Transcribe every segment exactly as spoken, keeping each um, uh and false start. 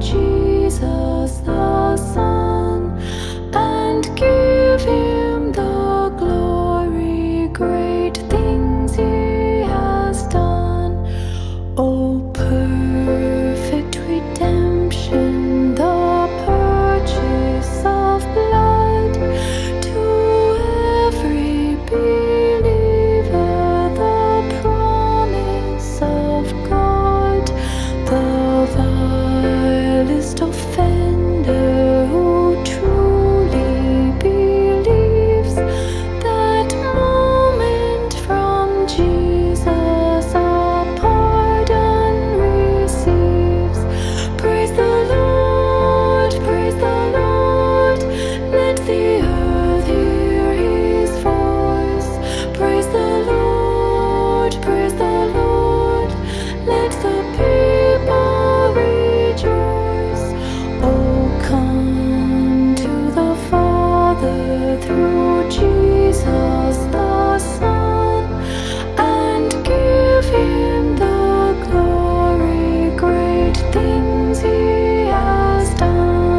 Jesus the Son, and give him the glory, great things he has done. O perfect redemption, the purchase of blood, to every believer the promise of God, the vow offender who truly believes, that moment from Jesus a pardon receives. Praise the Lord, praise the Lord, let the earth hear his voice. Praise the Lord, praise the Lord, let the people rejoice. Through Jesus the Son, and give him the glory, great things he has done. He has taught us great things he has done,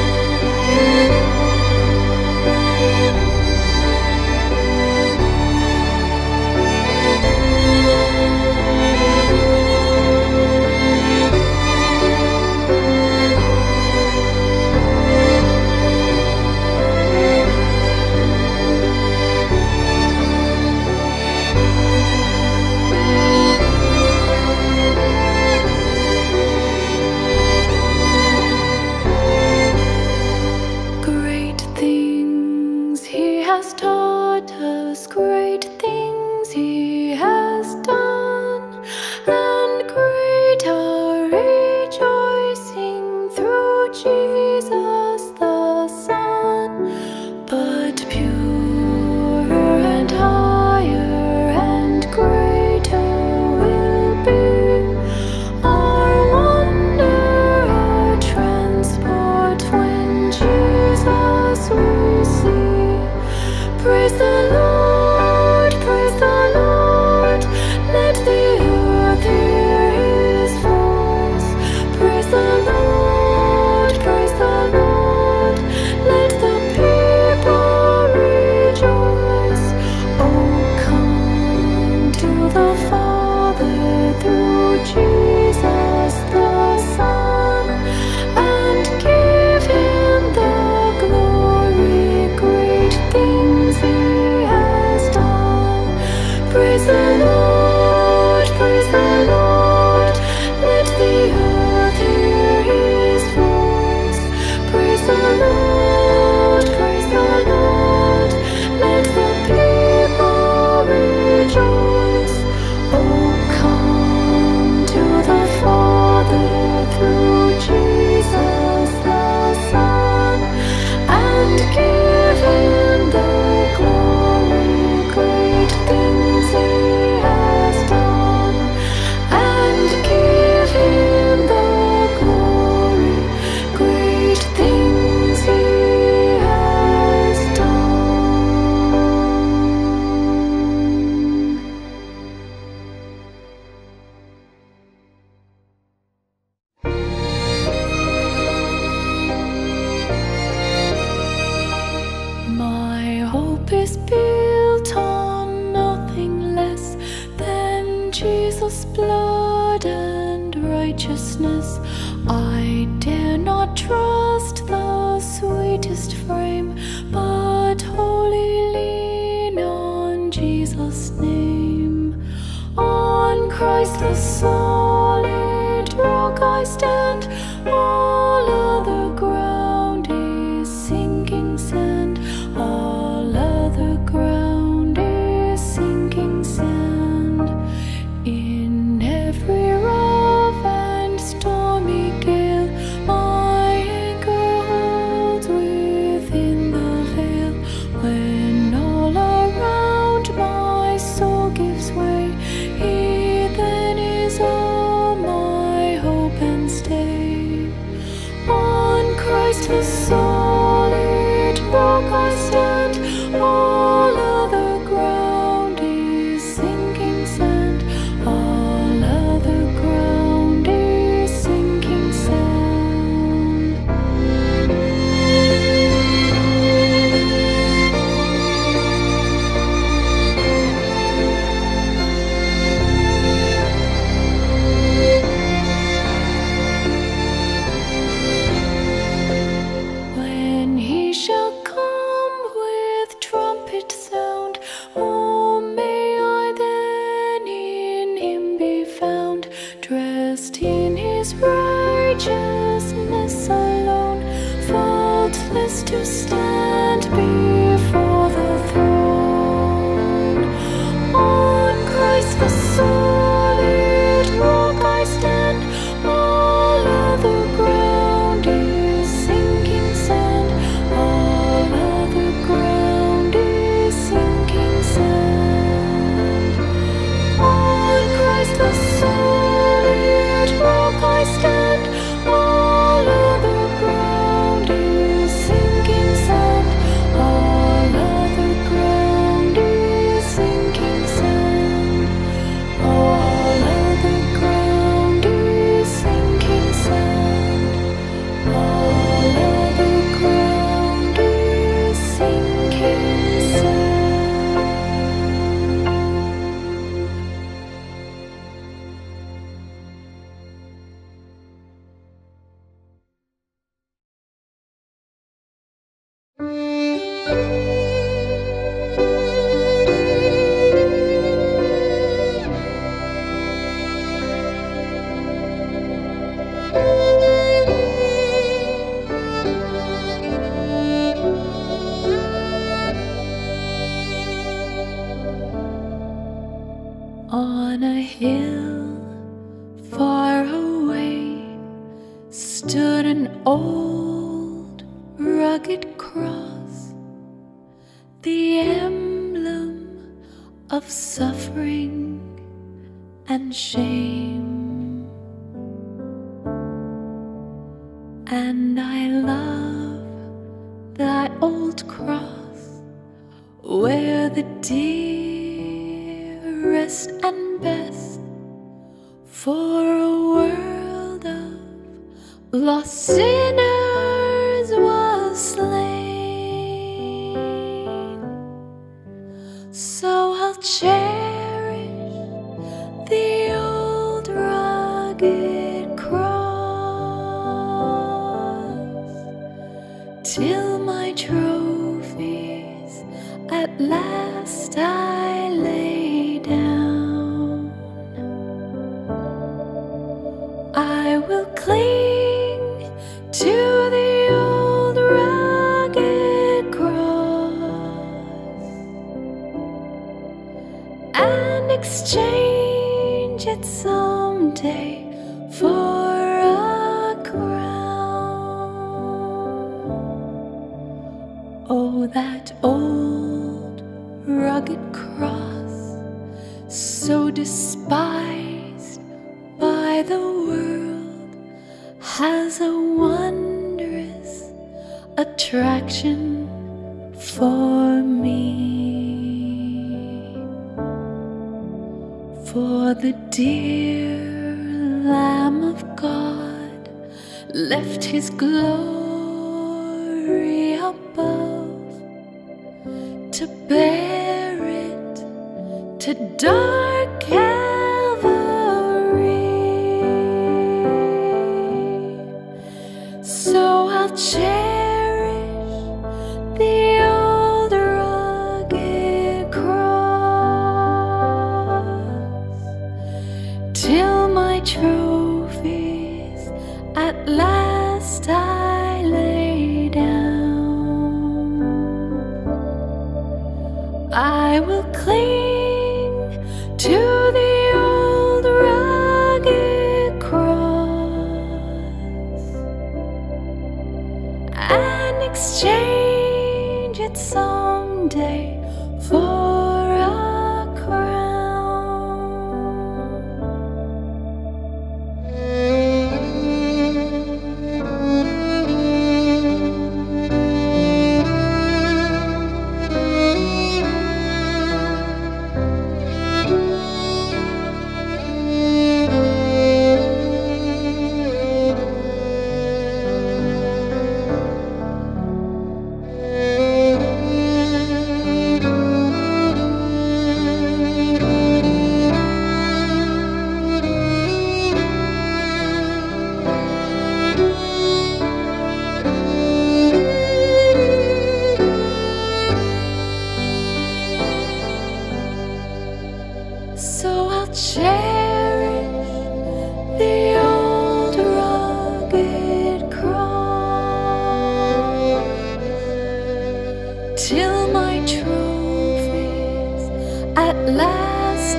and great our rejoicing through Jesus the Son. But purer and higher and greater will be our wonder, our transport, when Jesus we see. Praise the Lord, praise the Lord, let the earth hear his voice. Praise the Lord, praise the Lord, let the people rejoice. Oh, come to the Father through Jesus the Son, and give him the glory, great things he has done. Praise the Lord, praise the Lord, let the earth hear his voice. Praise the Lord, praise the Lord, let the people rejoice. Oh, come to the Father through Jesus the Son, and give him the is built on nothing less than Jesus' blood and righteousness. I dare not trust the sweetest frame, but wholly lean on Jesus' name. On Christ the solid rock I stand, all other ground is sinking sand.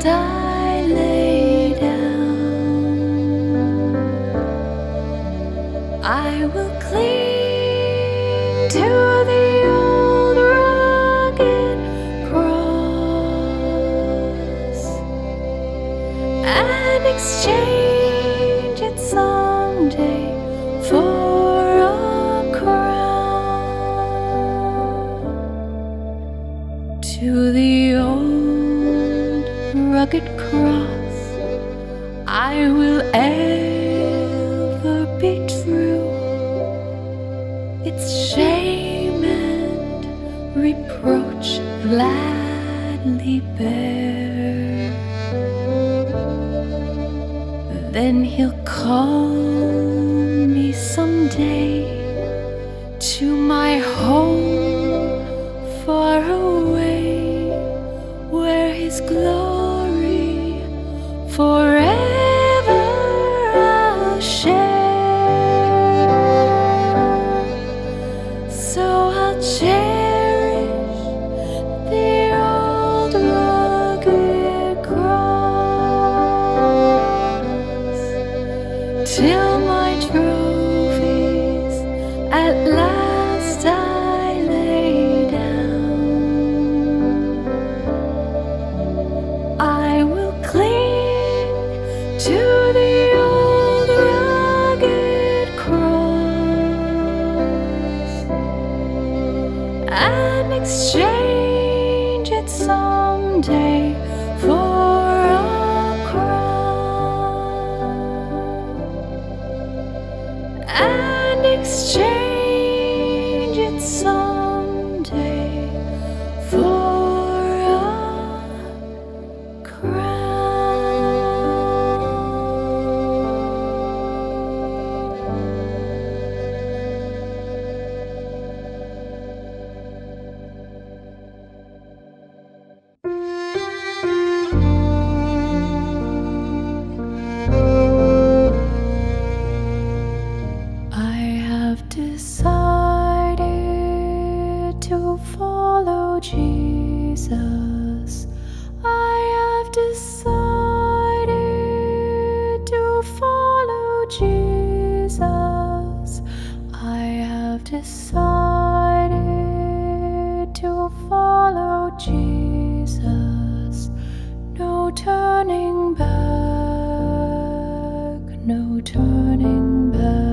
turning back, no turning back.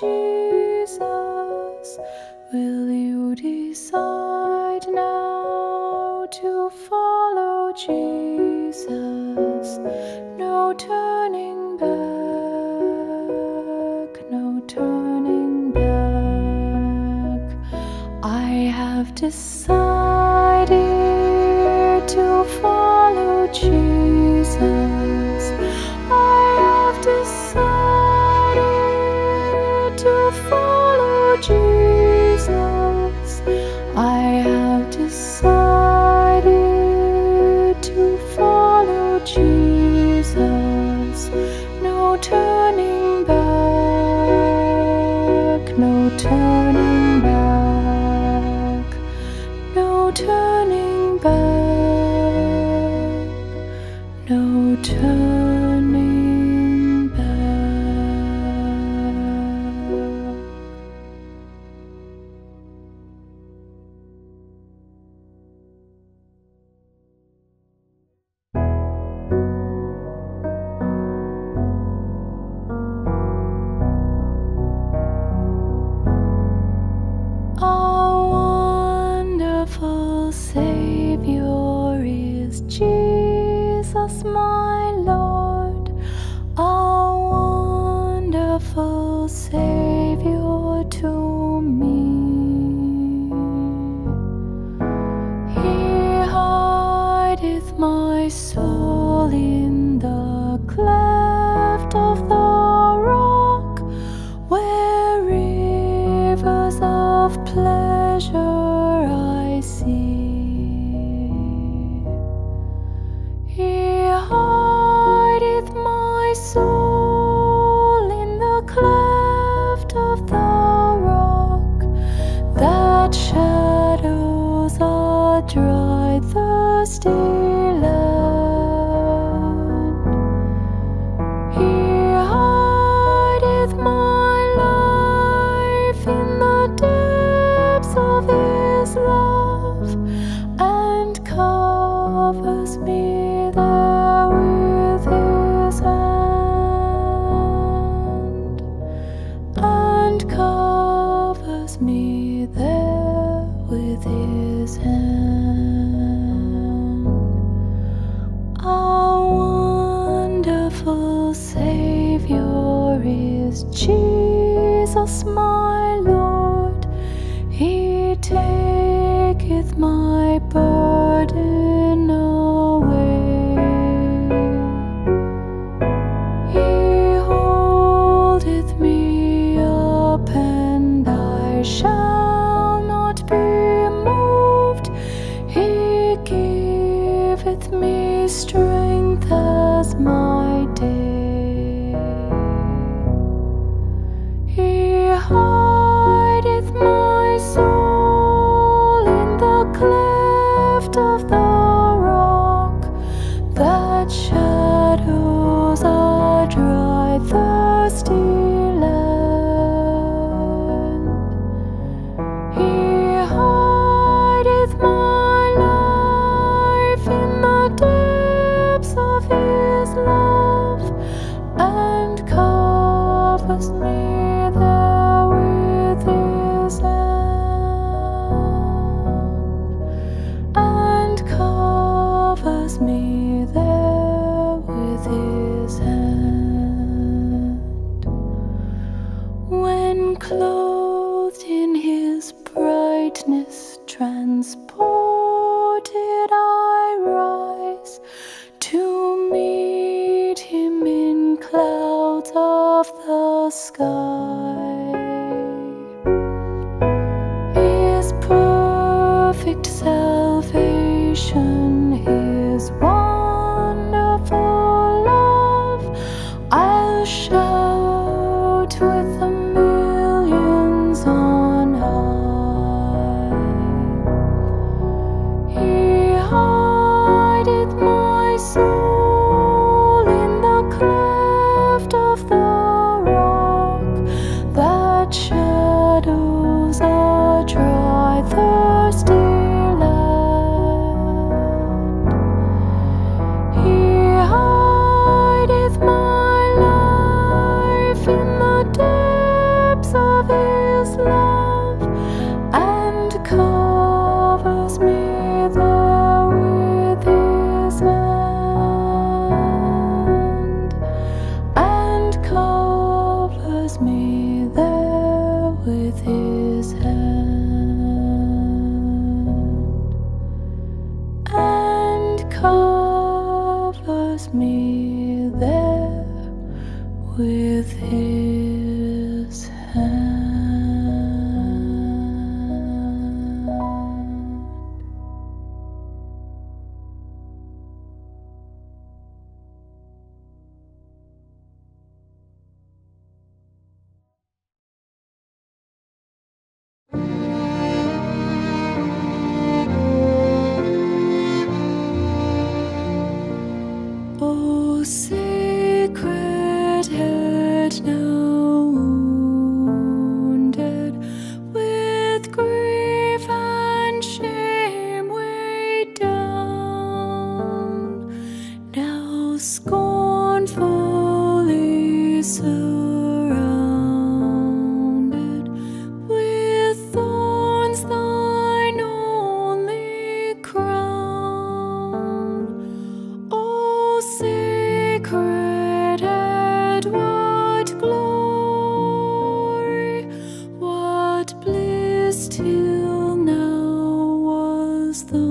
Jesus, will you decide now to follow Jesus? No turning back, no turning back. I have decided to follow Jesus. I have decided to follow Jesus. I have decided to follow Jesus. No turning back, no turning back, no turning back, no turning back. Savior is Jesus, my Lord. A wonderful Savior to me. He hideth my soul in the cleft of the rock, where rivers of pleasure I see. Dry, thirsty land, He hideth my life in the depths of His love, and covers me there with His hand, and covers me there with His hand. Savior is Jesus, my Lord. He taketh my burden away. He holdeth me up, and I shall not be moved. He giveth me strength as my day. Of the rock that shadows a dry, thirsty land, He hideth my life in the depths of His love, and covers me there with His hand. Covers me there with His hand. When clothed in His brightness, transported I rise to meet Him in clouds of the sky. His perfect salvation, His wonderful love, I'll shout with the millions on high. He hideth my soul in the cleft of the rock that shadows a dry, thirsty land. me there with his hand, and covers me there with his hand. Scornfully surrounded with thorns, thine only crown. O sacred Edward, glory, what bliss till now was thine.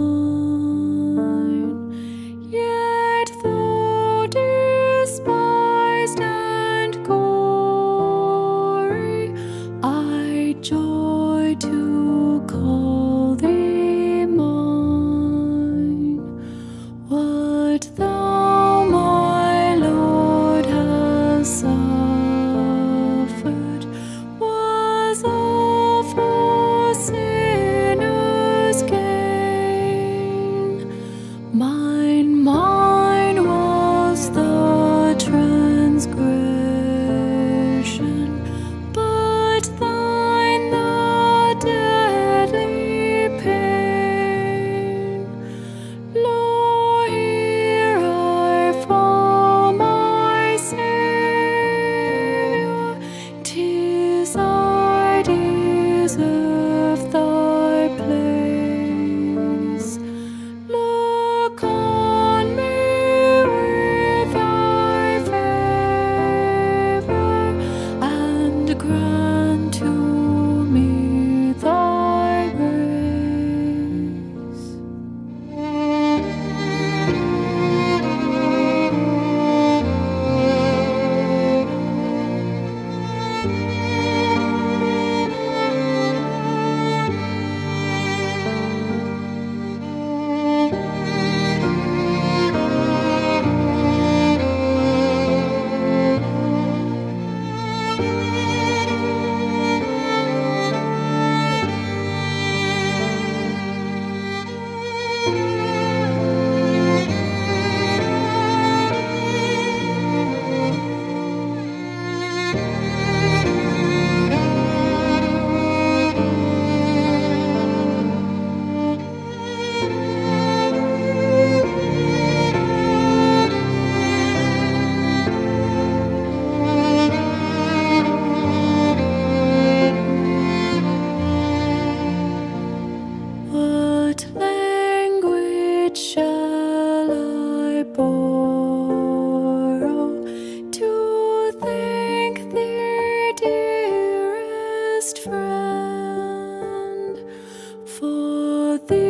Let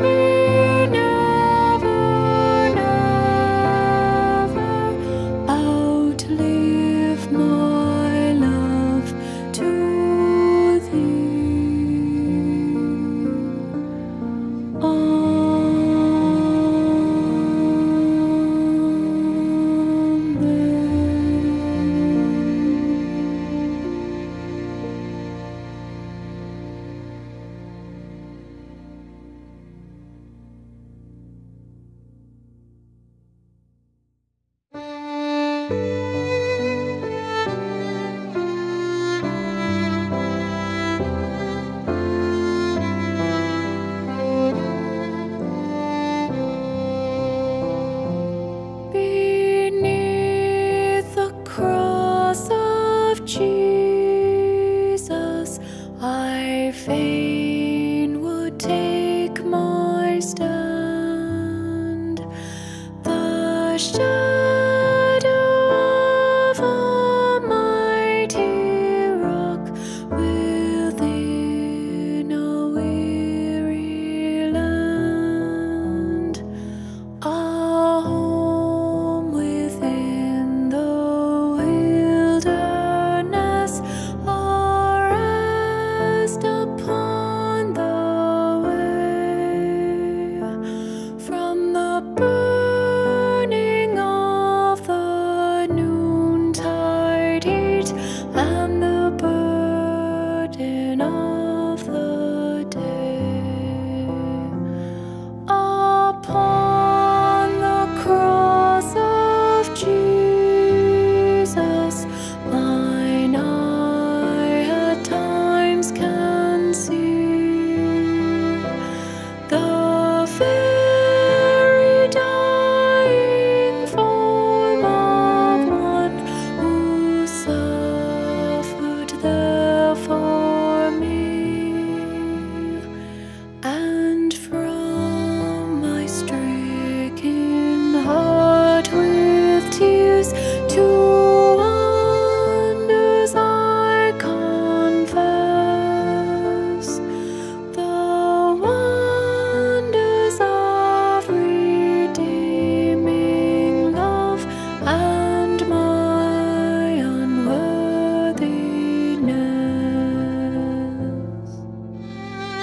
me fain would take my stand. The shadow of a mighty rock within a weary land, a home within the wilderness, a rest upon the way from the burning of the noontide heat and the burden of the day. Upon the cross of Jesus, mine eye at times can see the very dying form of one who suffered there for me. And from my stricken heart with tears to wonders I confess, the wonders of redeeming love and my unworthiness. Take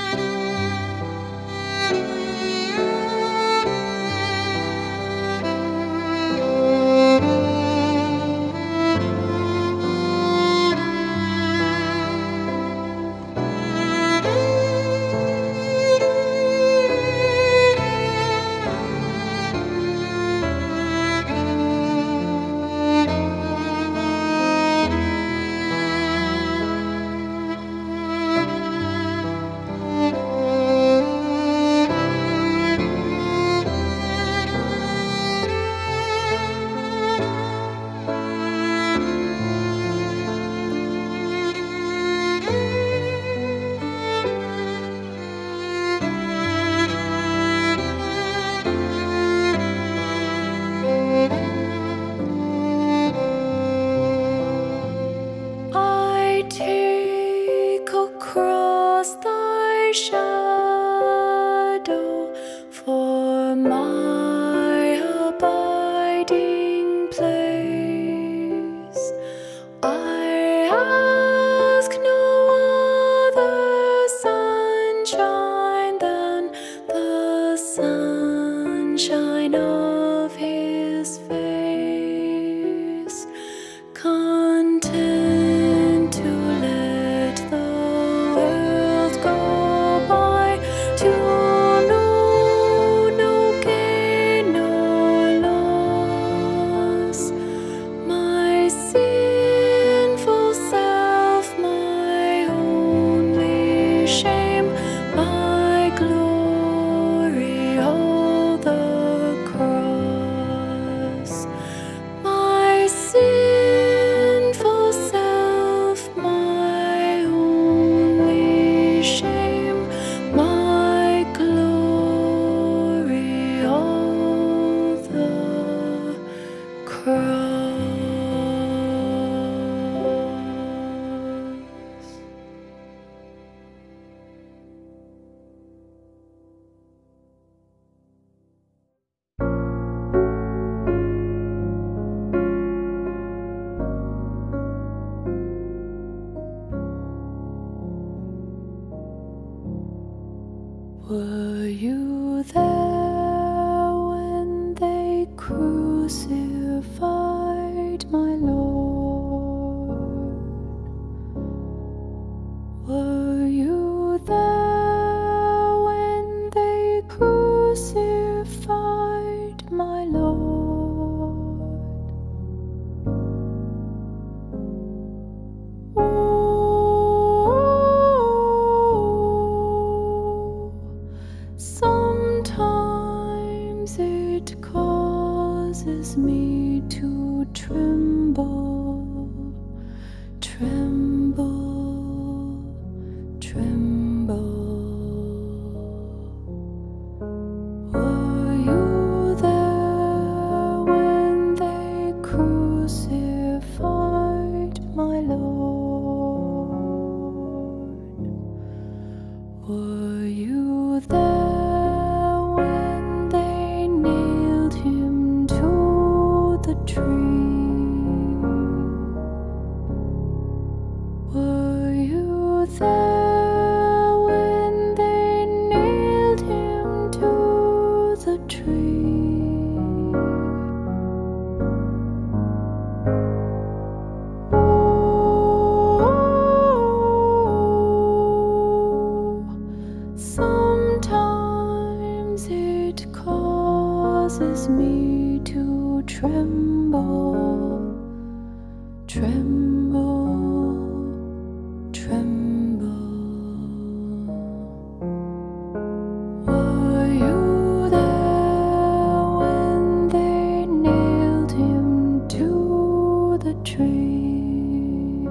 across thy shadow for my abiding place. I ask no other sunshine than the sunshine of his face. Content were you there when they crucified my Lord? Were you there when they crucified my Lord? Oh, sometimes it causes me to tremble, tremble, tremble. Causes me to tremble, tremble, tremble. Were you there when they nailed him to the tree?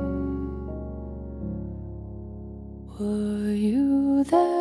Were you there?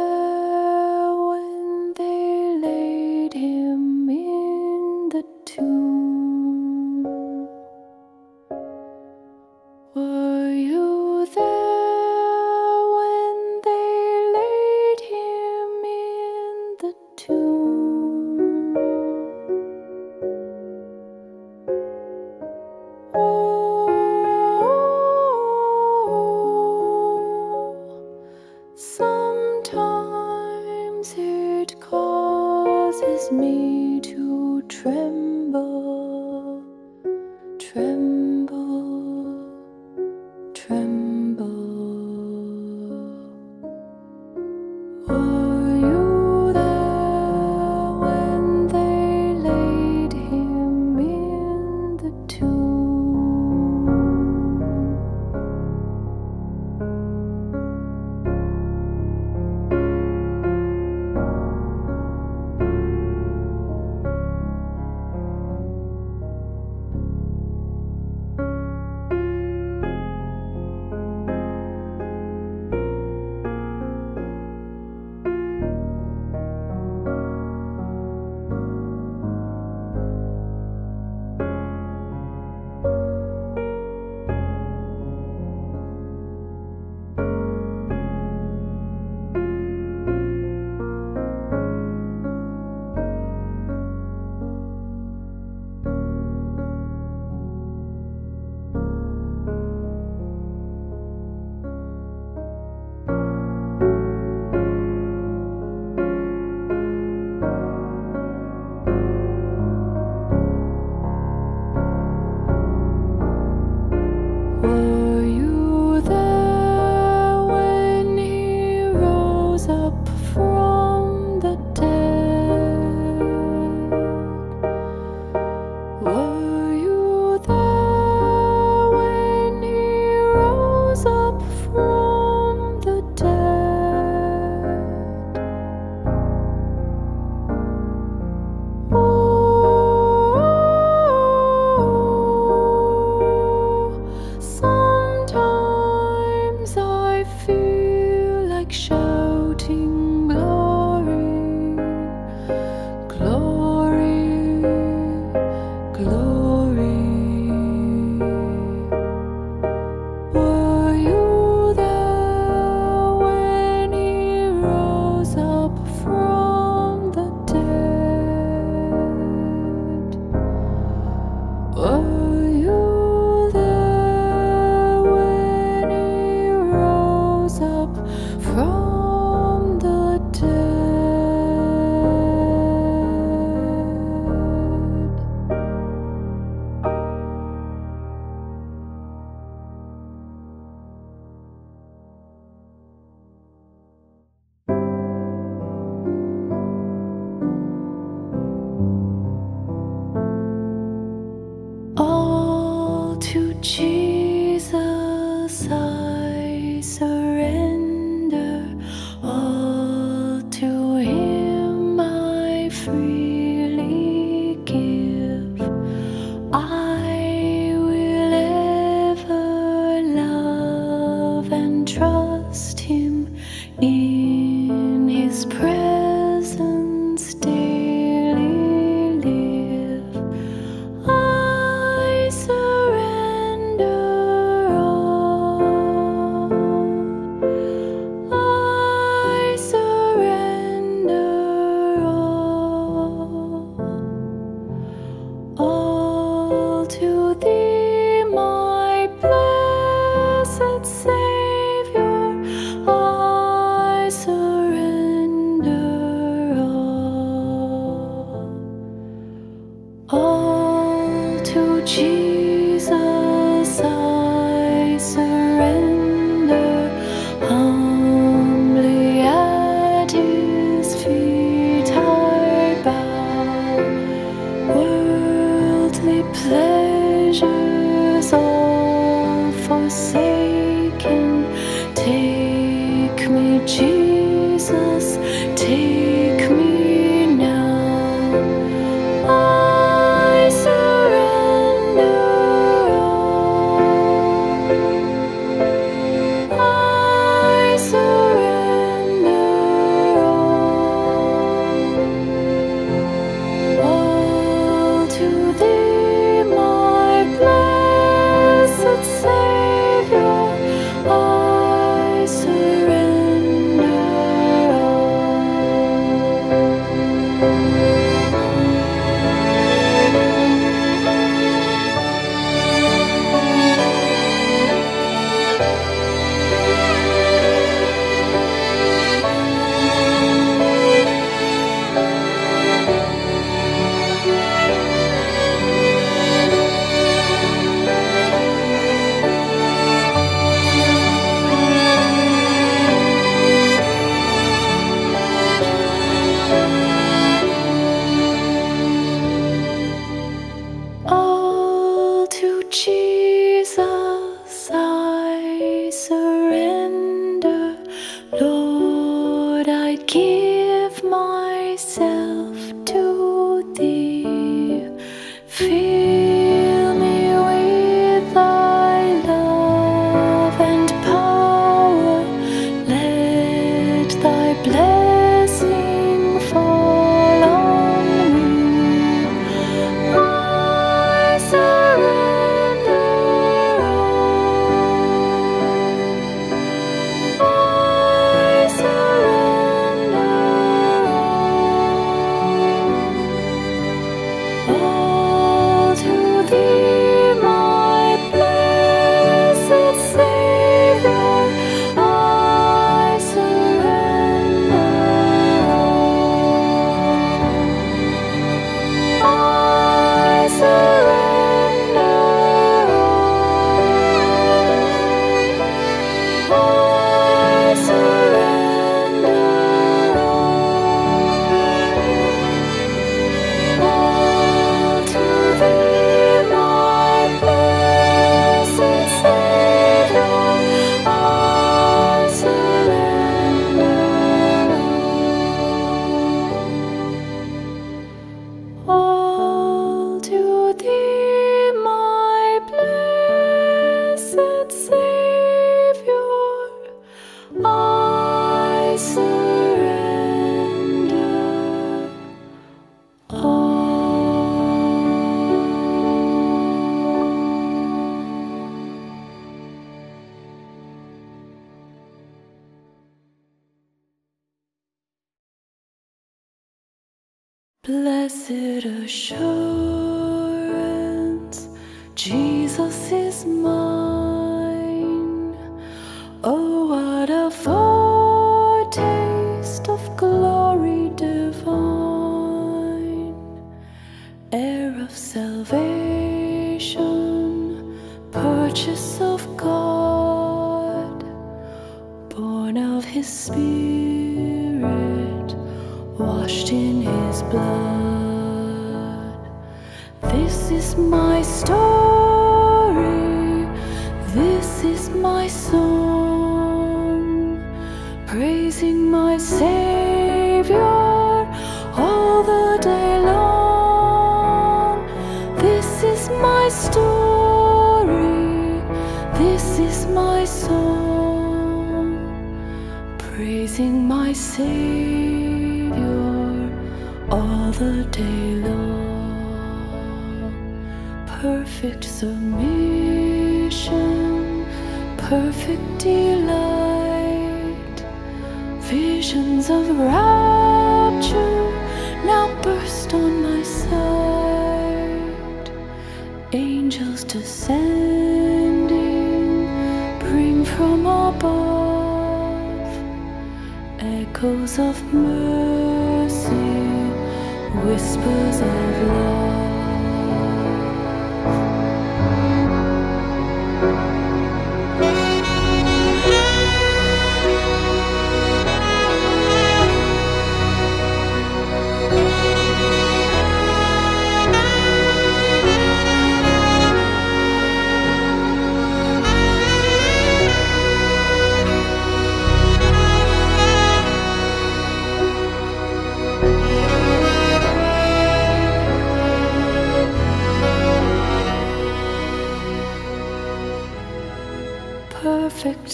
Sometimes it causes me to tremble, tremble, tremble. Were you there when they laid him in the tomb? From Jesus, take me now. I surrender all. I surrender all. All to Thee, my blessed Savior. I surrender. Jesus, I surrender. Lord, I give myself to Thee. Fill me with Thy love and power. Let Thy blessing fall on me. I surrender. Blessed assurance, Jesus is mine. Oh, what a foretaste of glory divine. Heir of salvation, purchase of God, born of His Spirit, washed in His blood. This is my story, this is my song, praising my Savior all the day long. This is my story, this is my song, praising my Savior all the day long. Perfect submission, perfect delight, visions of rapture now burst on my sight. Angels descending, bring from above echoes of mercy, whispers of love.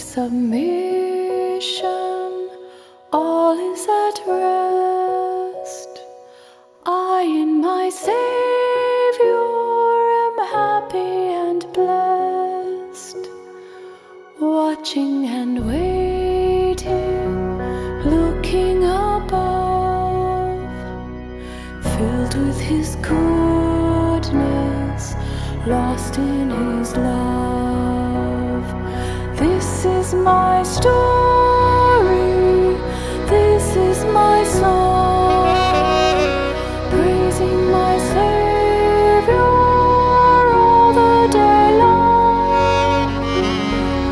submission, all is at rest. I in my Savior am happy and blessed, watching and waiting, looking above, filled with His goodness, lost in His love. This is my story, this is my song, praising my Savior all the day long.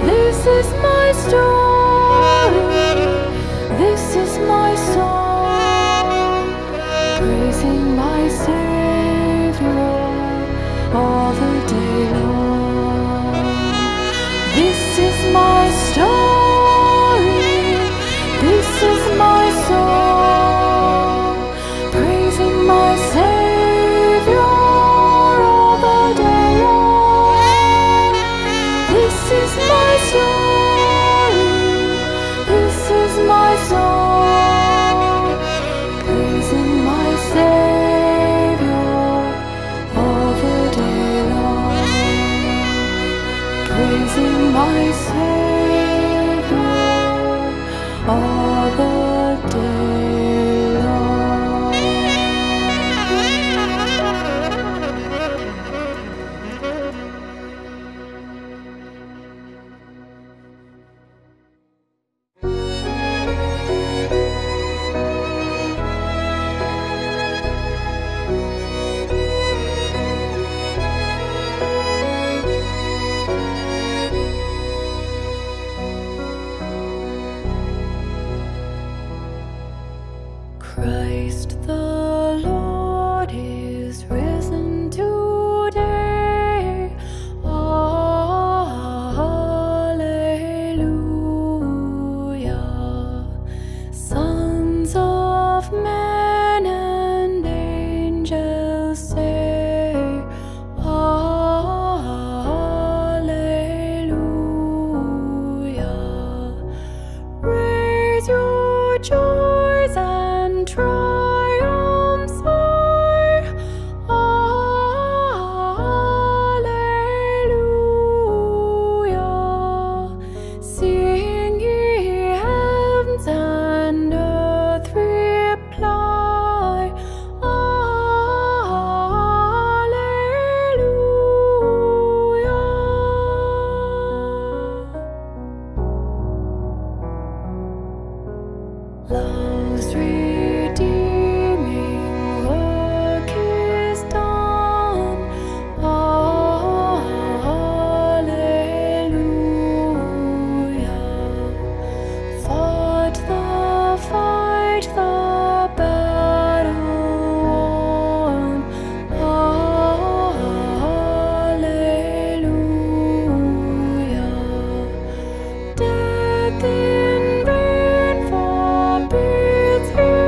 This is my story, this is my song, praising my Savior all the day long. This is my story, this is my song, praising my Savior all the day long. This is my story, this is my song, praising my Savior. Praising my Savior all the day long. Christ the Lord is risen today. Alleluia. Sons of men and angels say, Alleluia. Raise your joys and triumphs are, Alleluia. Sing ye heavens and earth reply, Alleluia. Love's redeeming work is done, Alleluia. Fought the fight, the battle won, Alleluia. Death in vain forbids you.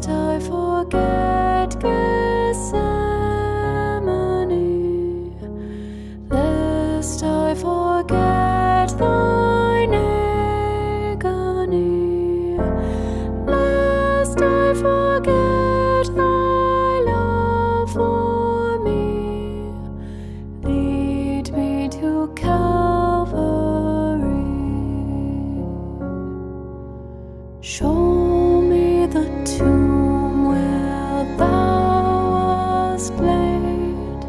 must I forget Gethsemane, lest I forget thine agony, lest I forget thy love for me, lead me to Calvary. Show the tomb where thou wast laid,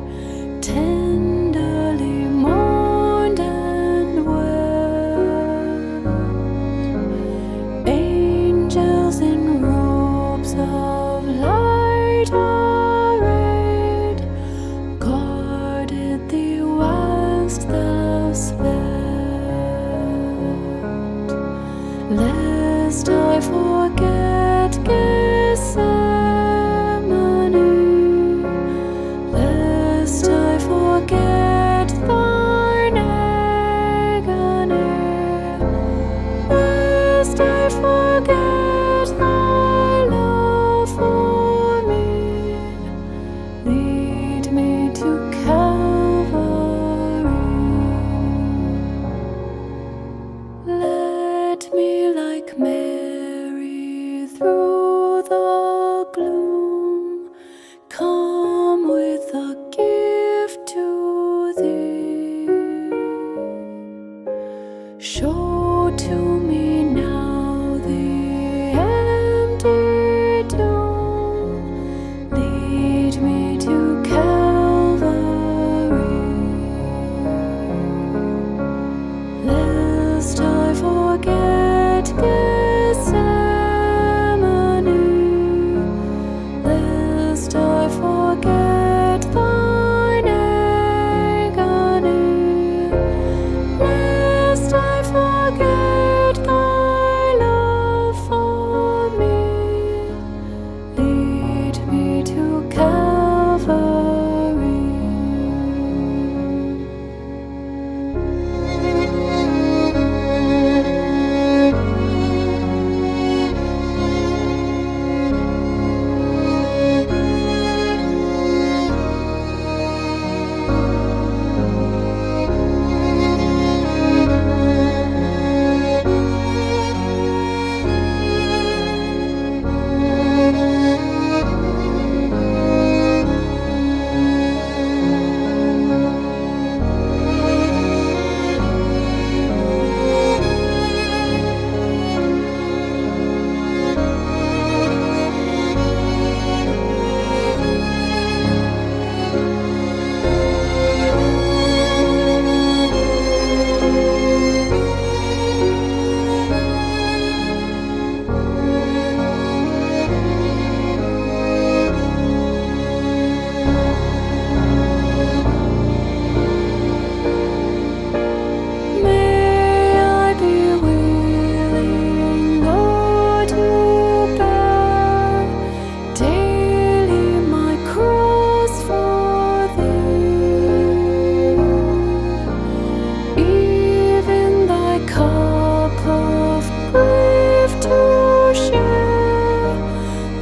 tenderly mourned and wept. Angels in robes of light arrayed guarded thee whilst thou slept, lest I forget Gethsemane, lest I forget thine agony, lest I forget thy love for me, lead me to Calvary. Let me, like Mary, through the gloom, come with a gift to thee. Show to me now the empty tomb, lead me to Calvary, lest I forget Gethsemane.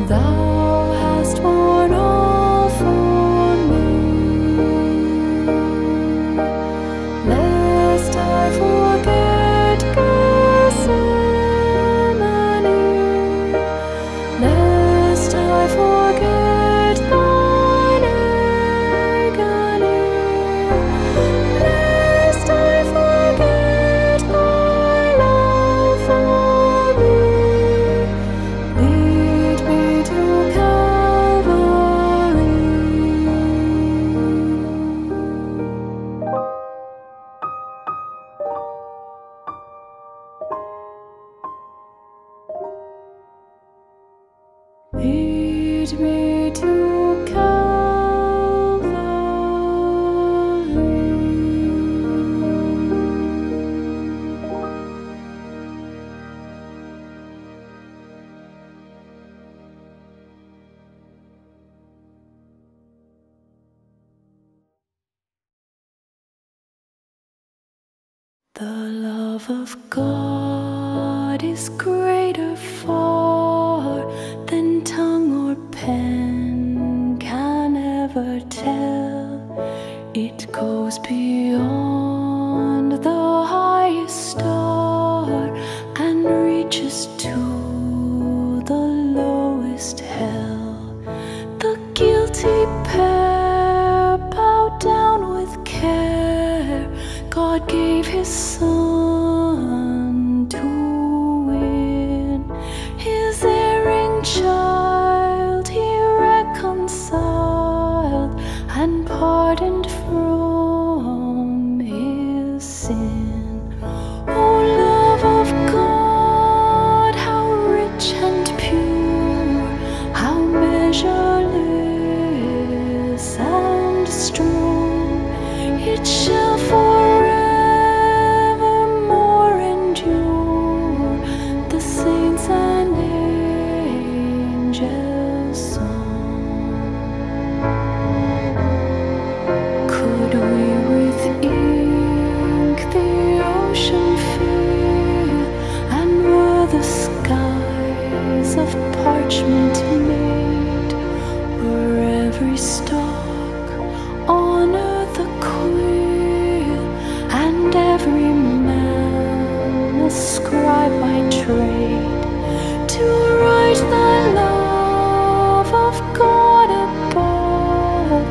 Thou hast borne all for me, lest I forget Gethsemane, lest I forget thine agony, lest I forget thy love for me, lead me to Calvary. Lead me to Calvary. The love of God is greater far than tongue. pen can ever tell. It goes beyond the highest star and reaches to the lowest hell. The guilty pair bowed down with care. God gave his son to win his erring child. He reconciled and pardoned from his sin. Oh, love of God, how rich and pure, how measureless and strong. It shall forevermore endure the saints and angels' song. Could we with ink the ocean fill, and were the skies of parchment made, were every stalk on earth a quill, and every man a scribe by trade, to write the love of God above,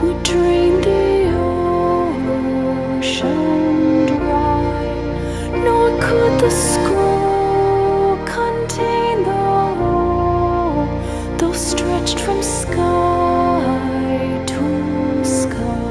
who drained the ocean dry, nor could the scroll contain the whole, though stretched from sky to sky.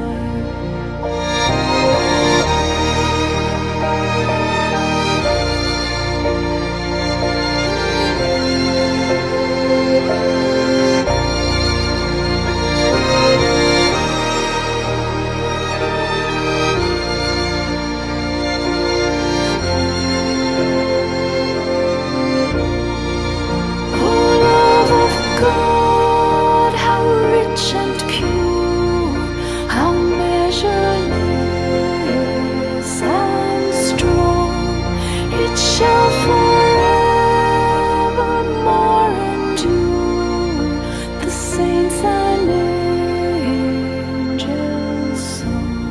Shall forevermore endure the saints and angels' song,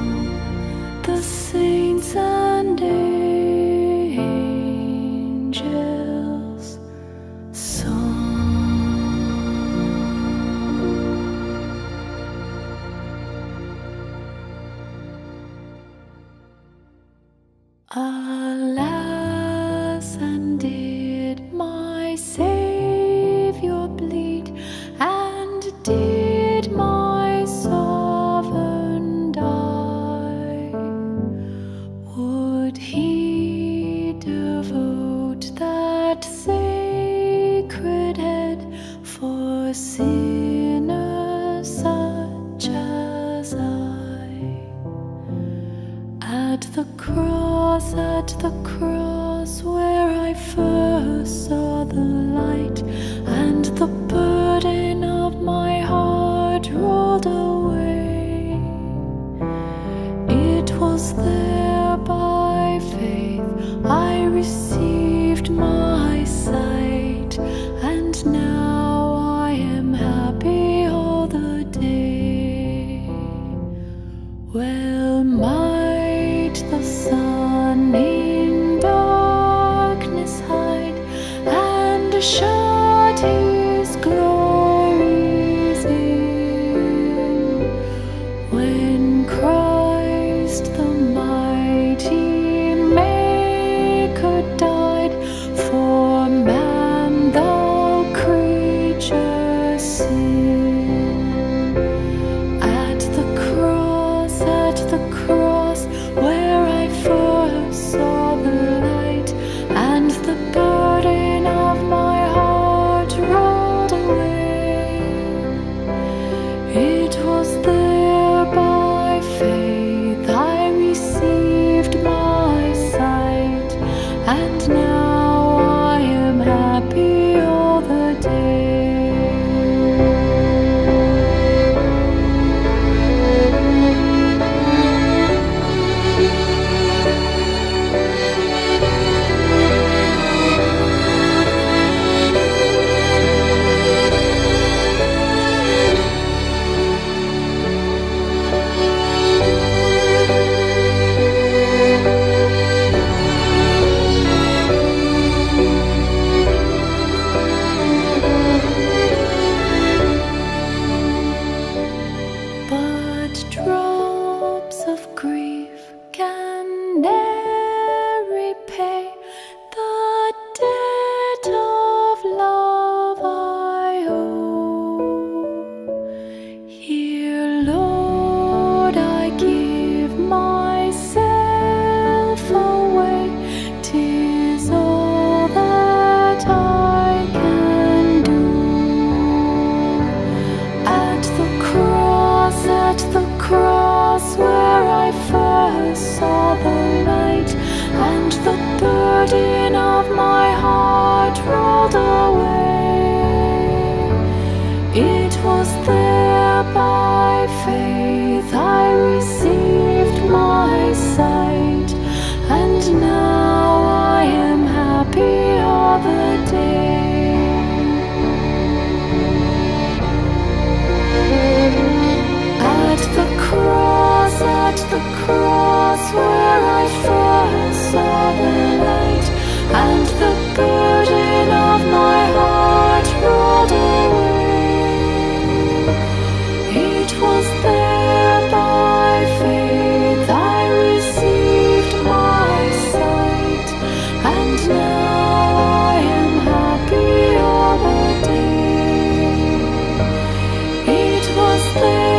the saints and angels' song. Did my sovereign die? Would he devote that sacred head for sinners such as I? At the cross, at the cross where I first saw the light, and the burden of my heart rolled away. It was there by faith I received my sight, and now I am happy all the day. Well might the sun in darkness hide, and shut his glory. The burden of my heart rose. rolled away. It was there by faith I received my sight, and now I am happy all the day. At the cross, at the cross where I first saw the light, and the burden of my heart rolled away. It was there by faith I received my sight, and now I am happy all the day. It was there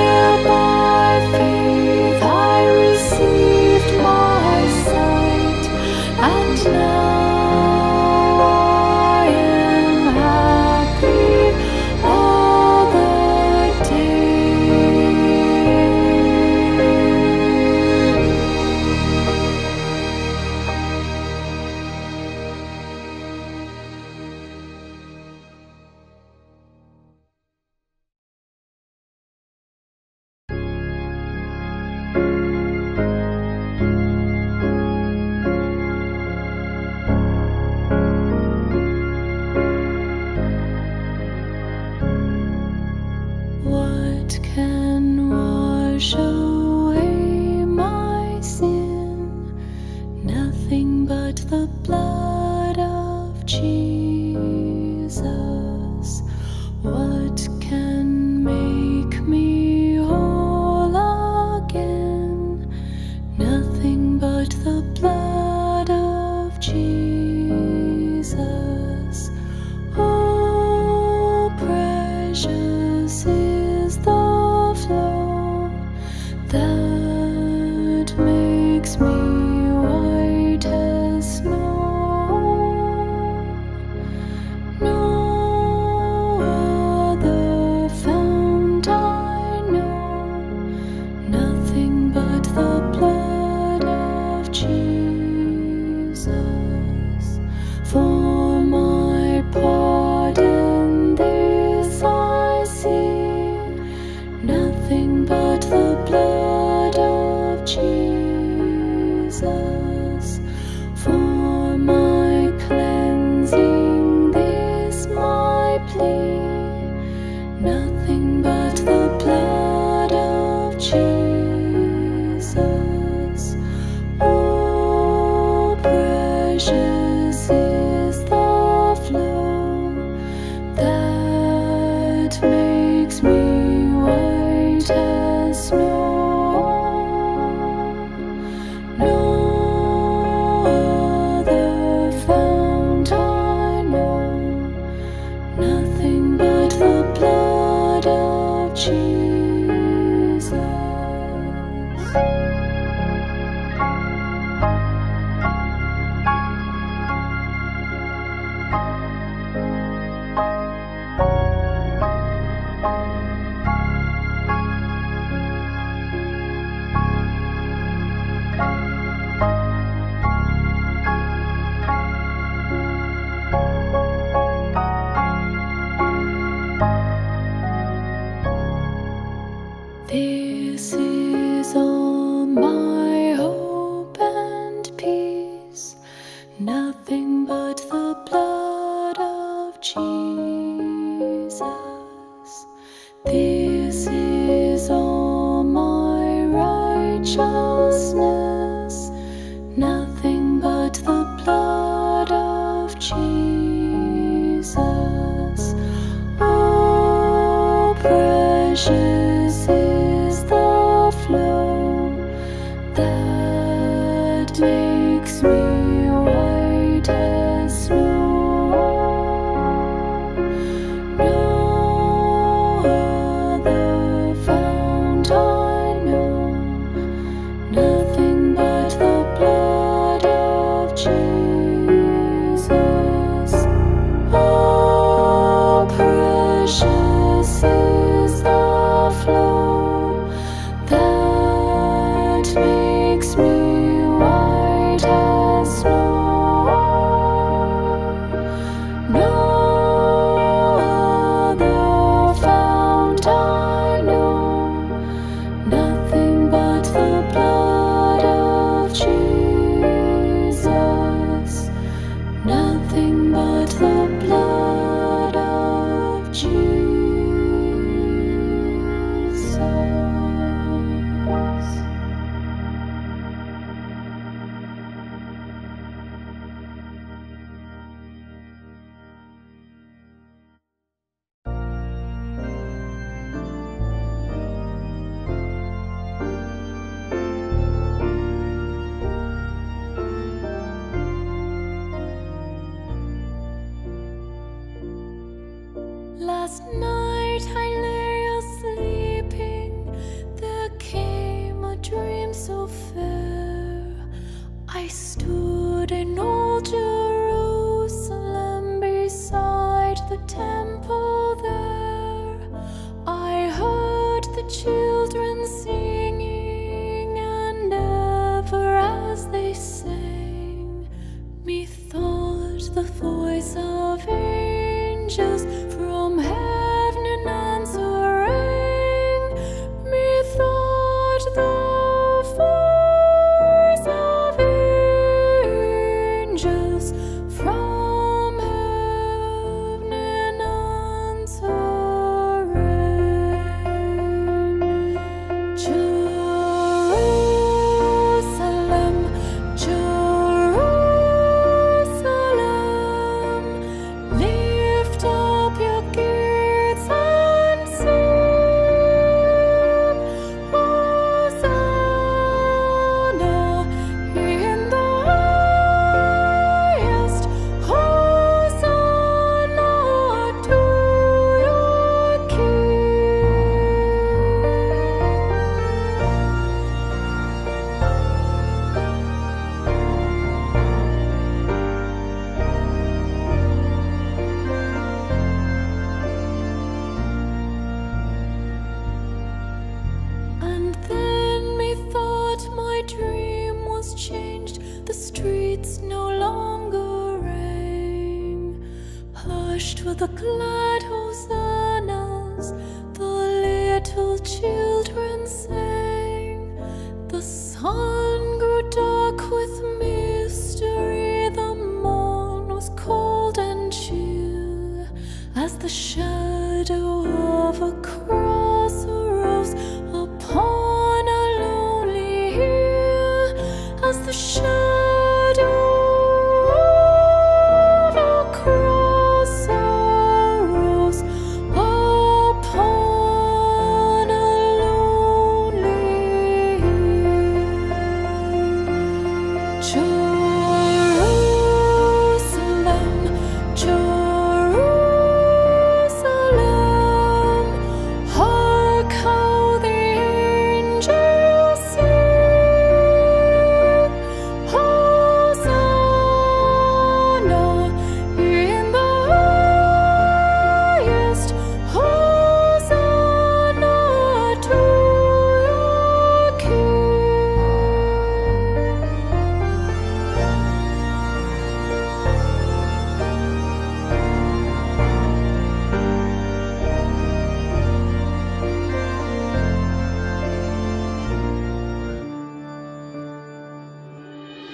Last night I lay a-sleeping, there came a dream so fair. I stood in old Jerusalem beside the temple there. I heard the children singing, and ever as they sang, methought the voice of angels from heaven an answering, methought the voice of angels from heaven an answering. Jerusalem, Jerusalem, lift up your gates and sing, Hosanna in the highest, Hosanna to your King. And then methought my dream was changed, the streets no longer rang. Hushed were the glad hosannas, the little children sang. The sun grew dark with mystery, the morn was cold and chill, as the shadow of a cross arose upon a lonely hill, as the shadow of a cross arose upon a lonely hill. Jerusalem, Jerusalem, hark how the angels sing, Hosanna in the highest, Hosanna to your King.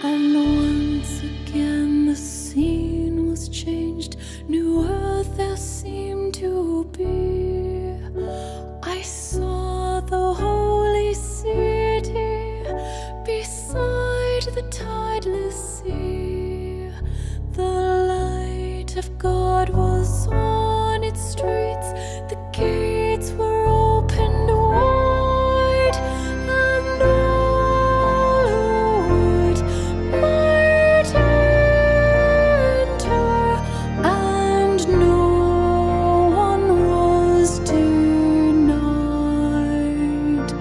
And once again the scene was changed, new earth there seemed to be. I saw the holy city beside the tideless sea. The light of God was on its streets, the gates were opened wide, and all who would might enter, and no one was denied.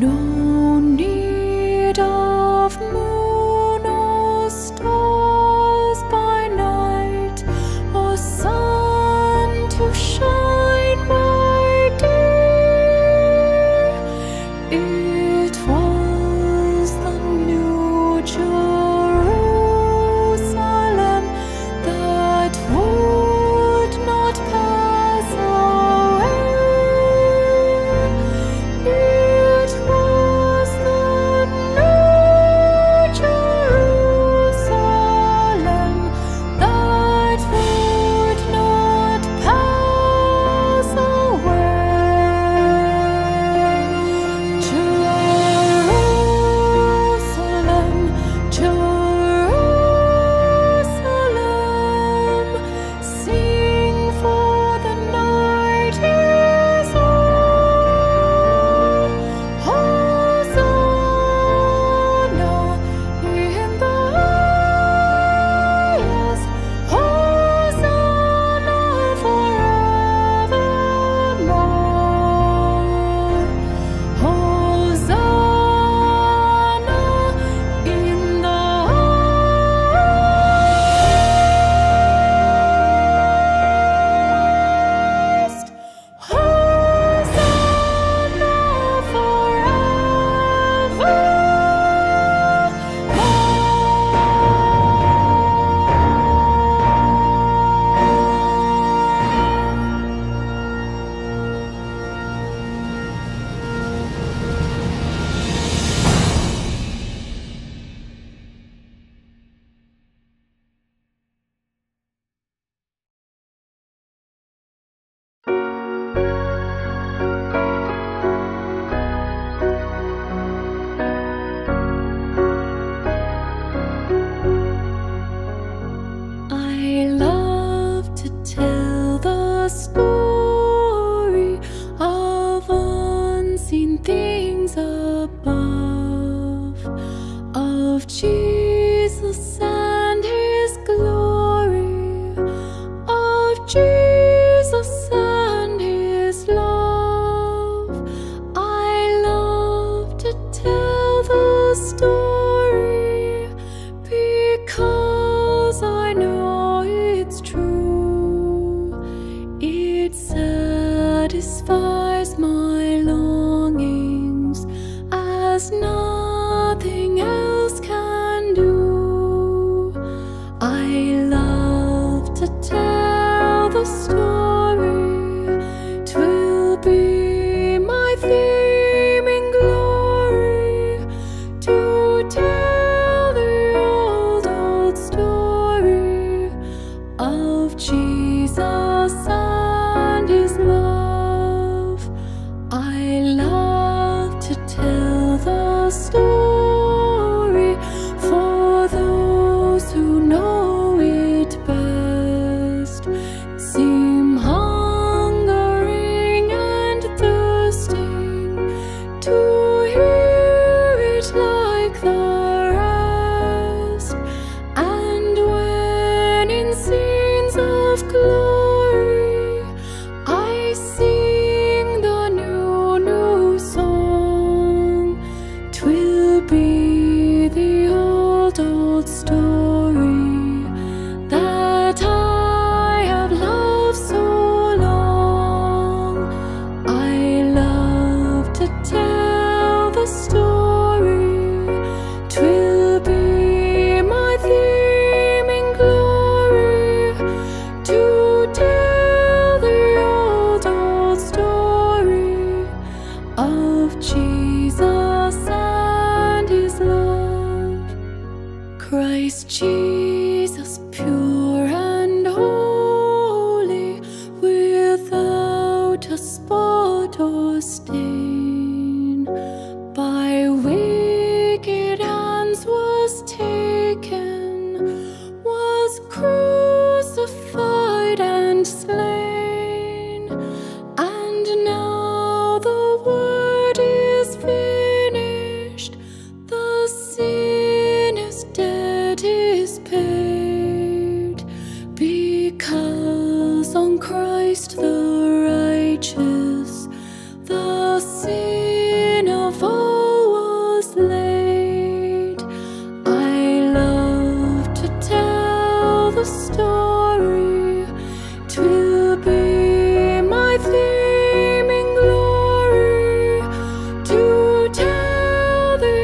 No need of moon or stars by night, or sun to shine by day. It was the new Jerusalem that would not pass away. It was the new Jerusalem that would not pass story of unseen things above, of Jesus and His glory, of Jesus and His love. I love to tell the story because I know it's true. It satisfies my longings as nothing else can do. I love to tell the story. 'Twill be my theme in glory to tell the old, old story of Jesus and His love. I love to tell the story for those who know it best, seem hungering and thirsting to hear it like the rest. And when in scenes of glory be the old, old story that I have loved so long. I love to tell the story. 'Twill be my theme in glory to tell the old, old story of Jesus Christ. Jesus, pure and holy, without a spot or stain, by wicked hands was taken, was crucified and slain. And now the word is finished, the sin is paid, because on Christ the righteous the sin of all was laid. I love to tell the story. 'Twill be my theme in glory to tell the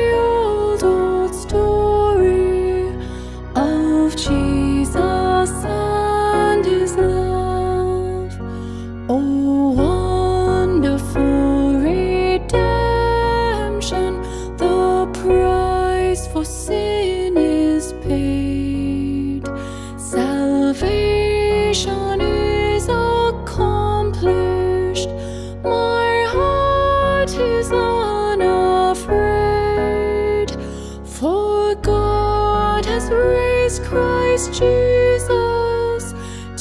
old, old story of Jesus and His love. Oh, wonderful redemption, the price for sin is paid, salvation is accomplished, my heart is unafraid, for God has raised Christ Jesus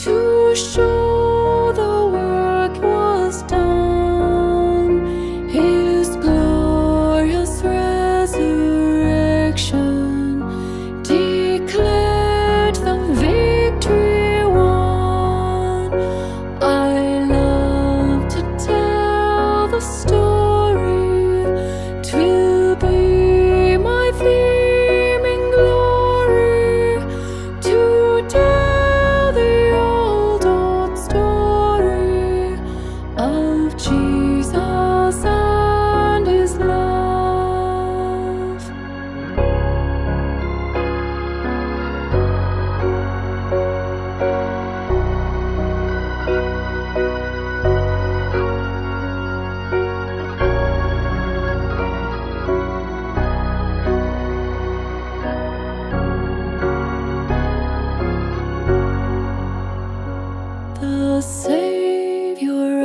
to show the work was done. His glorious resurrection declared the victory won. I love to tell the story. 'Twill be my theme. The Savior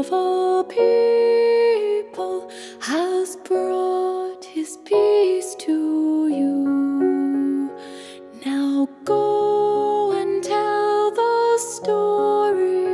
of all people has brought His peace to you. Now go and tell the story.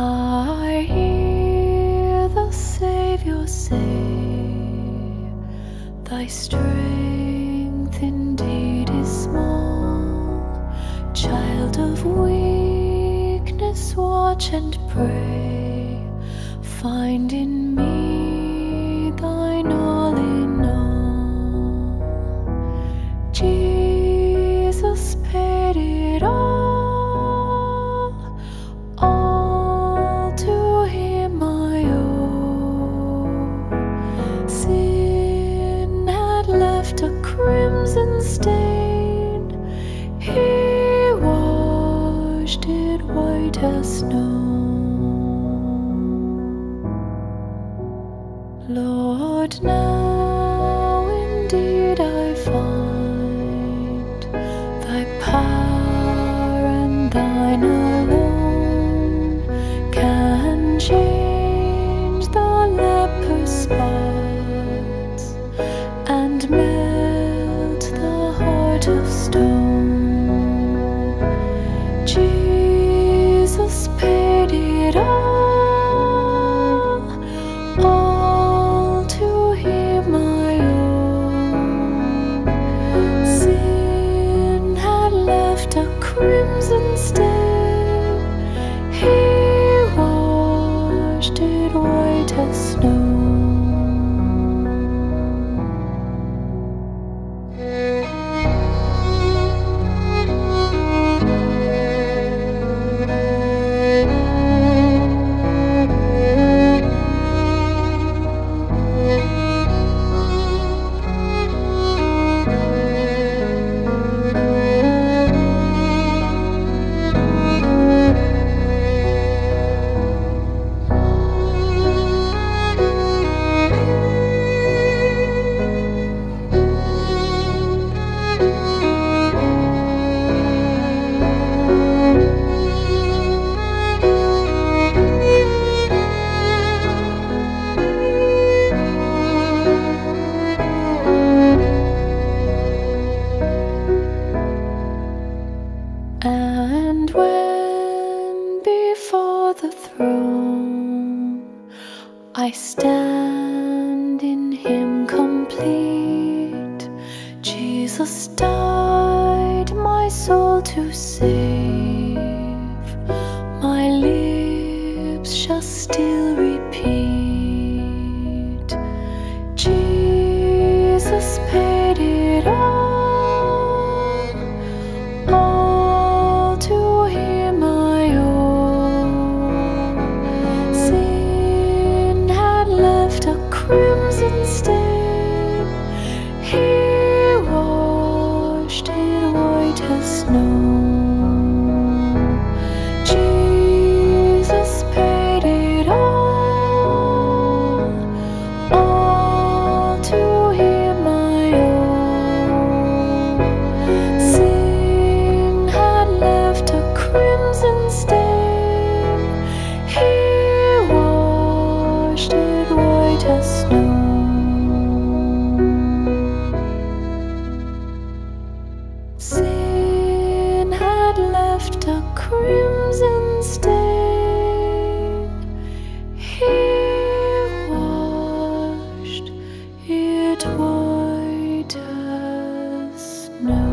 I hear the Savior say, thy strength indeed is small, child of weakness, watch and pray, find in me thine all in all. Jesus paid it all. Crimson stain, he washed it white as snow. Lord, now indeed I find thy power, and thine alone can change the leper's spots and melt of stone. Jesus paid it all, all to him I owe. Sin had left a crimson stain, he washed it white as snow. And when before the throne I stand in him complete, Jesus died my soul to save, my lips shall still repeat, Jesus paid it all. Crimson stain, he washed it white as snow. Jesus paid it all, all to him I owe. Sin had left a crimson stain, he washed it white as snow. Sin had left a crimson stain, he washed it white as snow.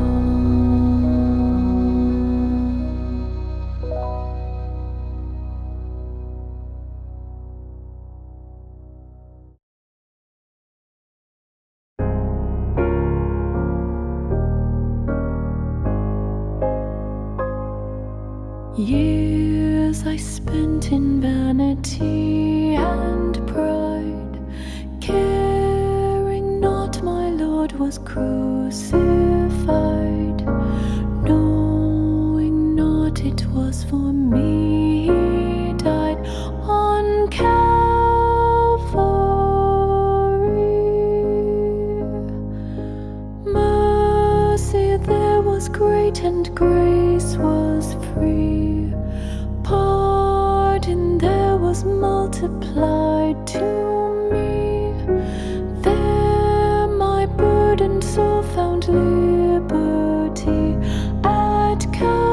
Years I spent in vanity and pride, caring not my Lord was crucified, knowing not it was for me he died on Calvary. Mercy there was great and grace was free, multiplied to me. There my burdened soul found liberty at Calvary.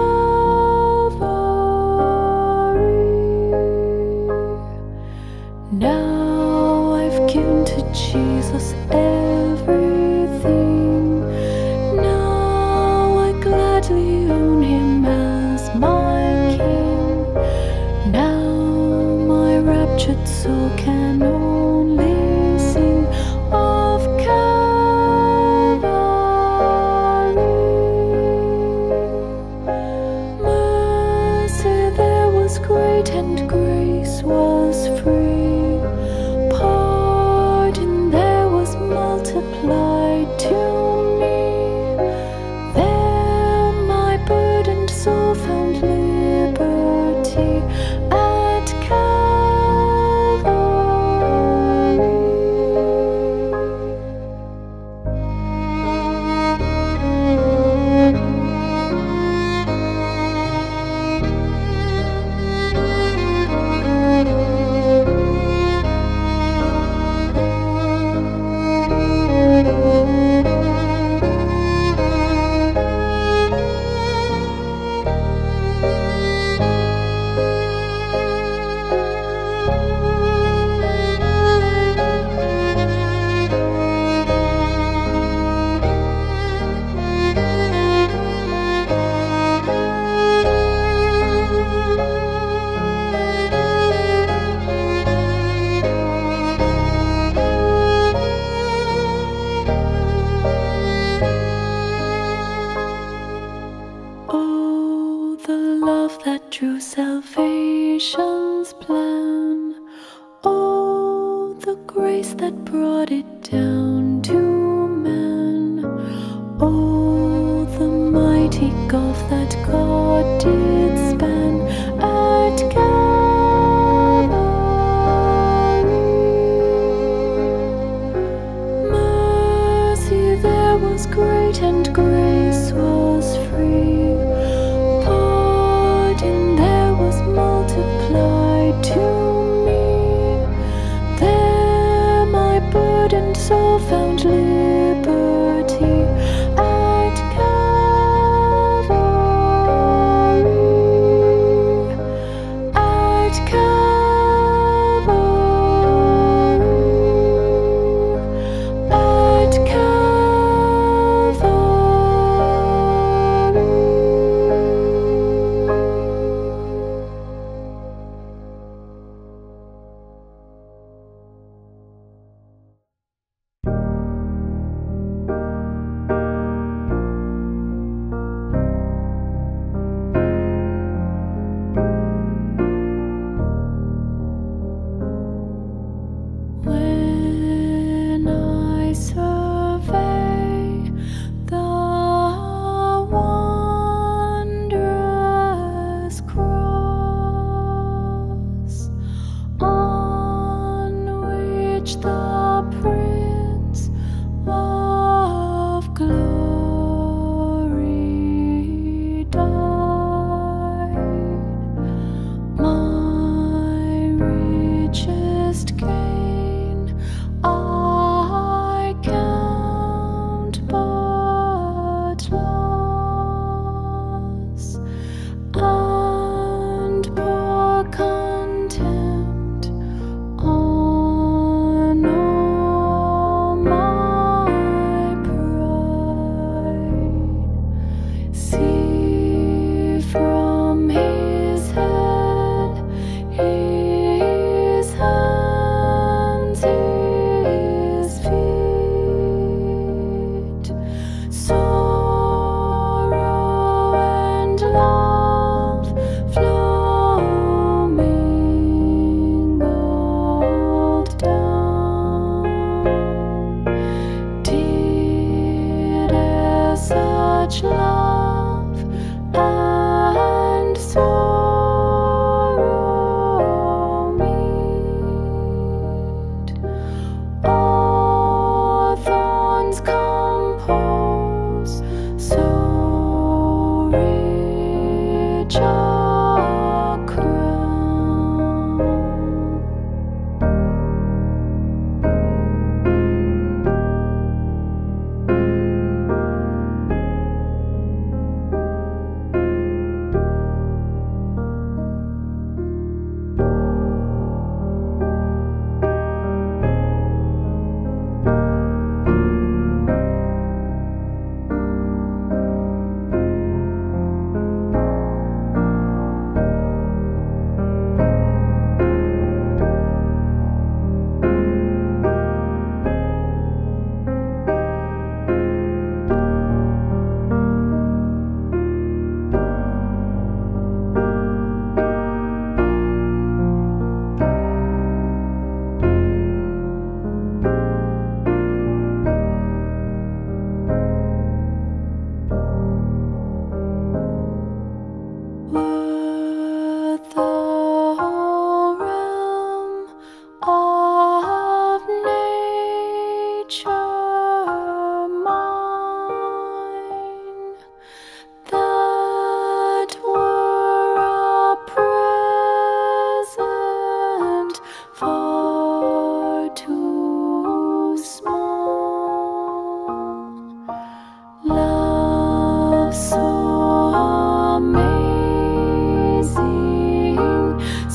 Jutsu can only sing of Calvary. Mercy there was great and grace was free. Pardon there was multiplied to me. There my burdened soul found liberty. That drew salvation's plan. Oh, the grace that brought it down to man. Oh, the mighty gulf that God did span at Calvary. Mercy there was great and grace was free. So found liberty at Calvary.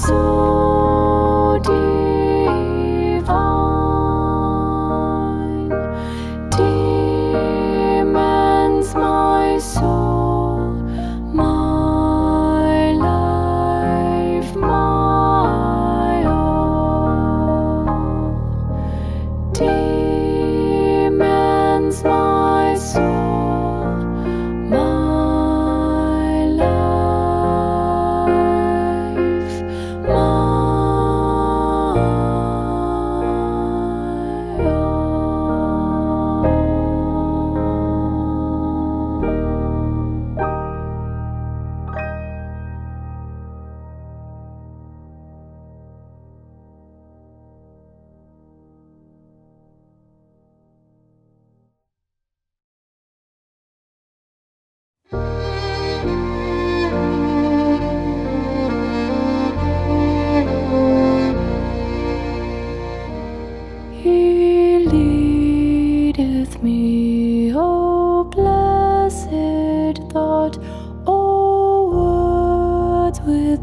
so divine, demands my soul, my life, my all, demands my soul.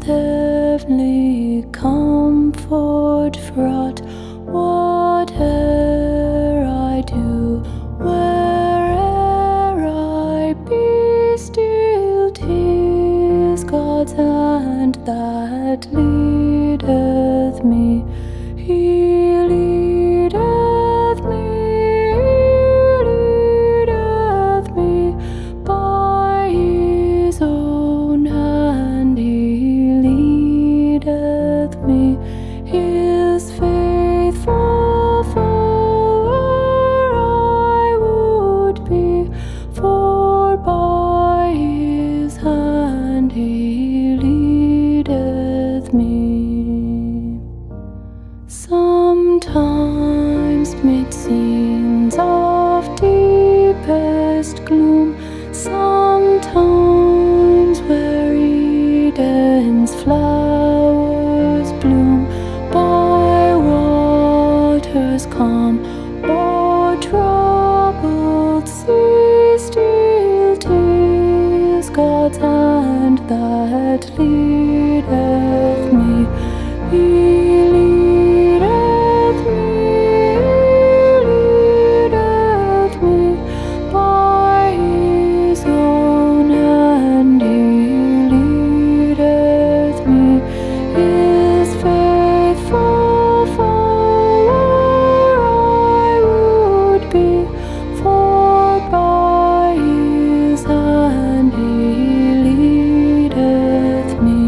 Heavenly comfort fraught, whate'er I do, where'er I be, still 'tis God's hand that leadeth me. He leadeth me, He leadeth me, by His own hand He me. His faithful follower I would be, for by His hand He leadeth me. Sometimes mid scenes of deepest gloom, sometimes where Eden's flower bloom, by waters calm or troubled sea, still 'tis God's hand that leadeth me. He leadeth me, He leadeth me, by His own hand He leadeth me. His for by His hand He leadeth me.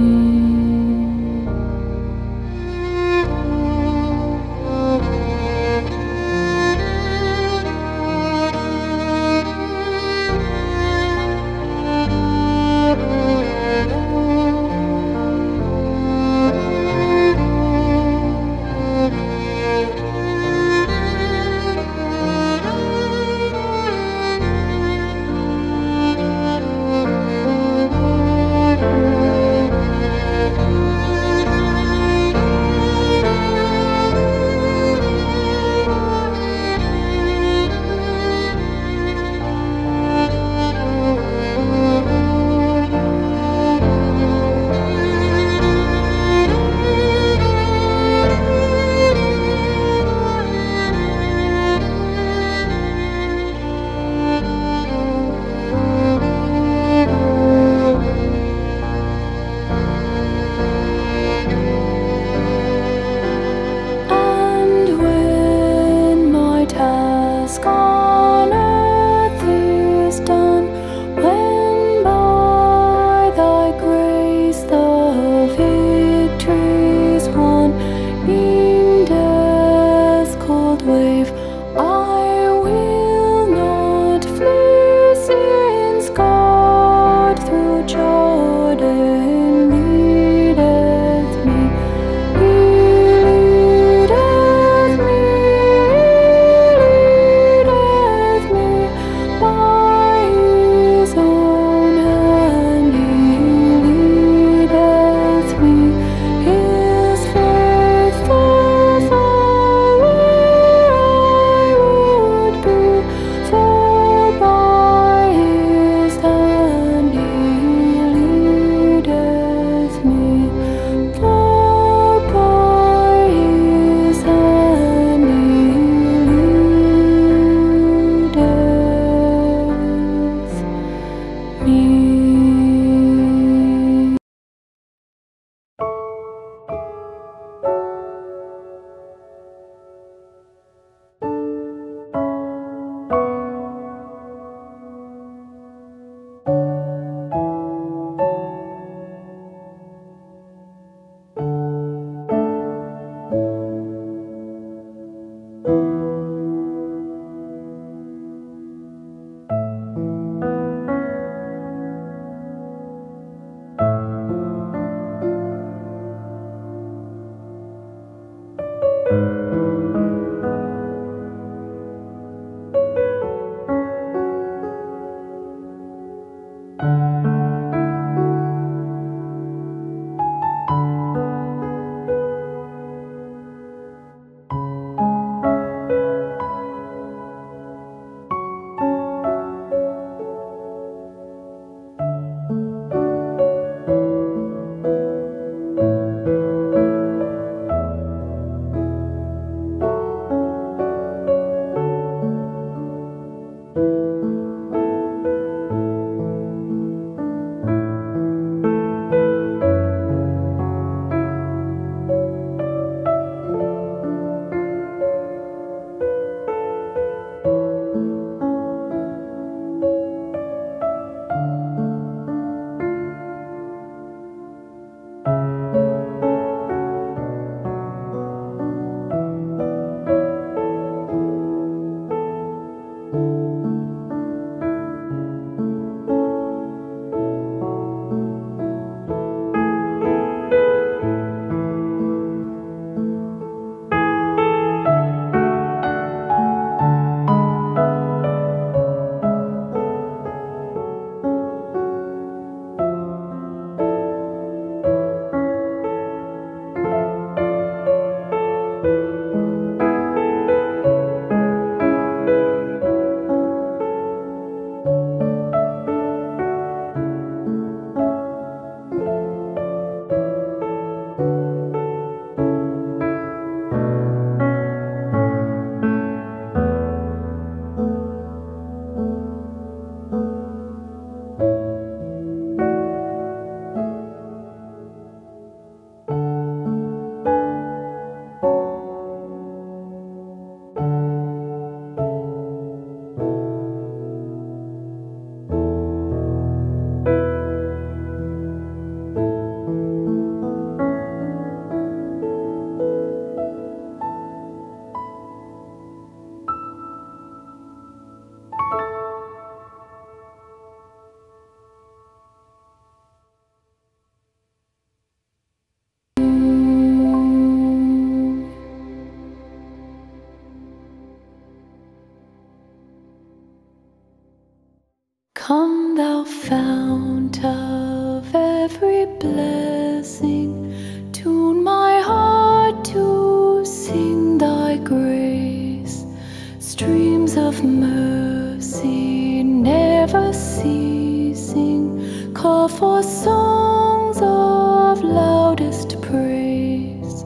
just praise.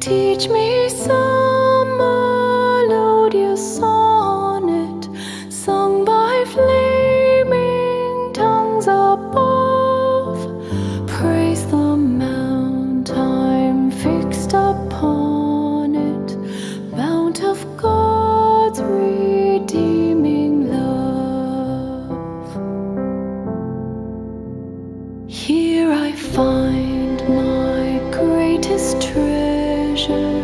Teach me some melodious sonnet sung by flaming tongues above. Praise the mount I'm fixed upon it, mount of God's redeeming love. Here I find my greatest treasure,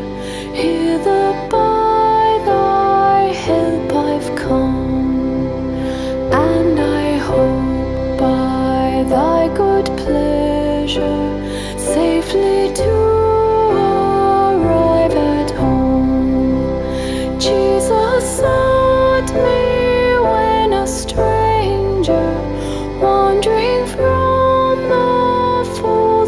hither by thy help I've come, and I hope by thy good pleasure safely to arrive at home. Jesus sought me when a stranger, wandering from to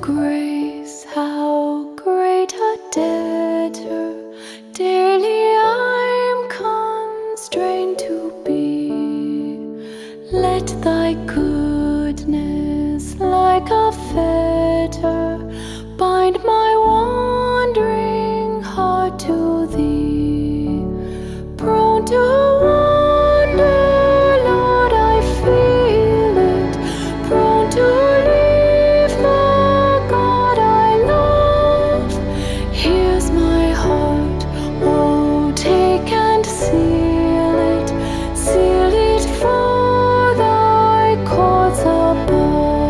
grace, how great a debtor dearly I'm constrained to be. Let thy goodness like a fetter bind my wandering heart to thee. Prone to wander, Lord, I feel it, prone to my heart, oh, take and seal it, seal it for thy courts above.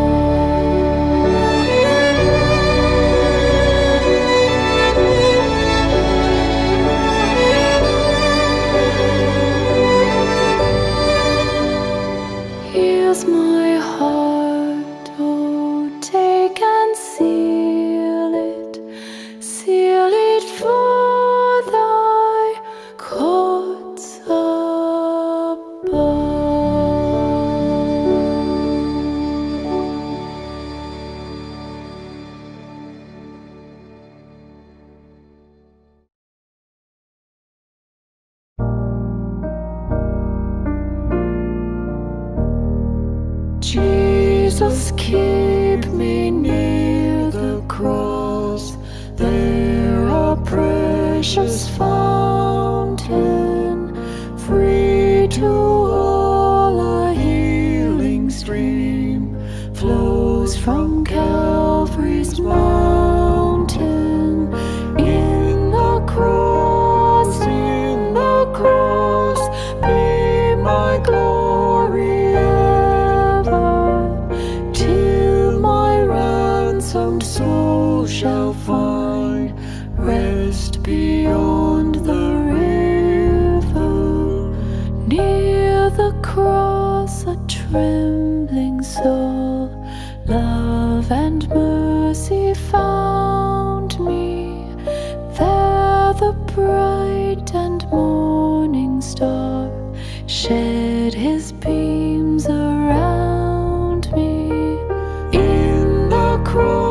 Jesus, keep me near the cross, there a precious fountain, free to all a healing stream flows from Calvary's mountain. In the cross, in the cross, be my glory. Soul shall find rest beyond the river. Near the cross a trembling soul, love and mercy found me. There the bright and morning star shed his beams around me. In the cross,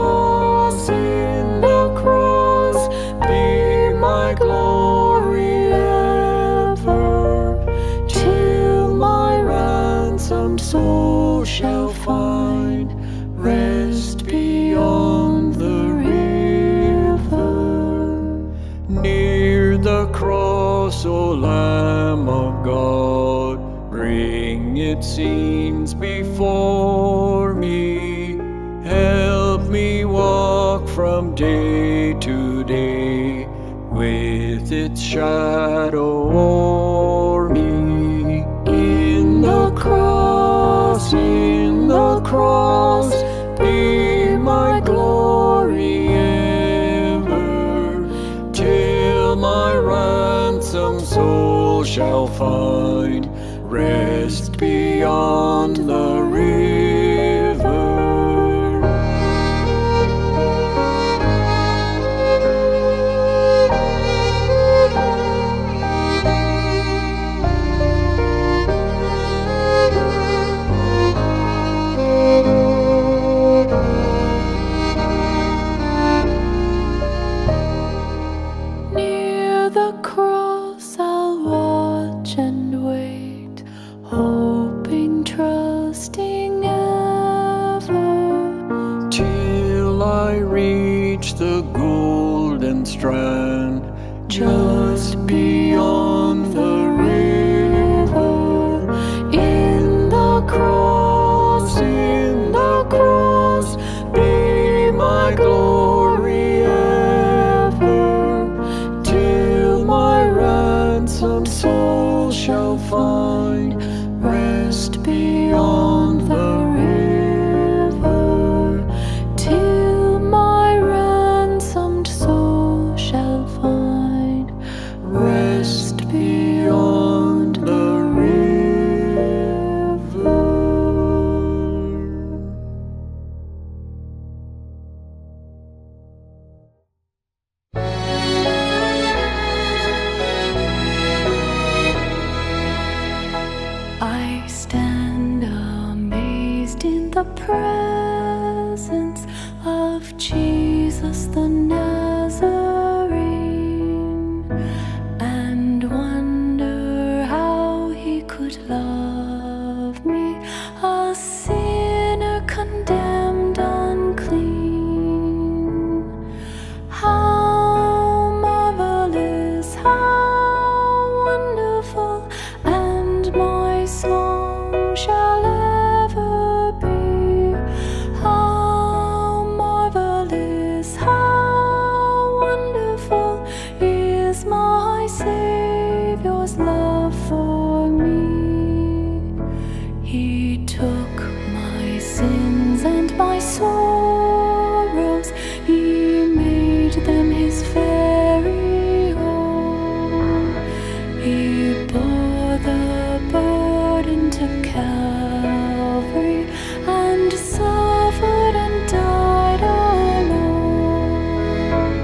soul shall find rest beyond the river. Near the cross, O Lamb of God, ring, it seems, before me. Help me walk from day to day with its shadow o'er me. In the cross, in the cross, be my glory ever, till my ransomed soul shall find rest beyond the river. Near the cross I'll watch and wait, hoping, trusting ever, till I reach the golden strand just beyond the river. In the cross, in the cross, be my glory ever, till my ransomed soul shall find rest beyond the river, till my ransomed soul shall find rest beyond the river. I stand amazed in the presence of Jesus the Nazarene, and wonder how he could love me, a sinner condemned unclean. How marvelous, how wonderful, and my song shall ever be. How marvelous, how wonderful is my Savior's love for me. He took my sins and my sorrows, he made them his very own. He bore the burden to Calvary, and suffered and died alone.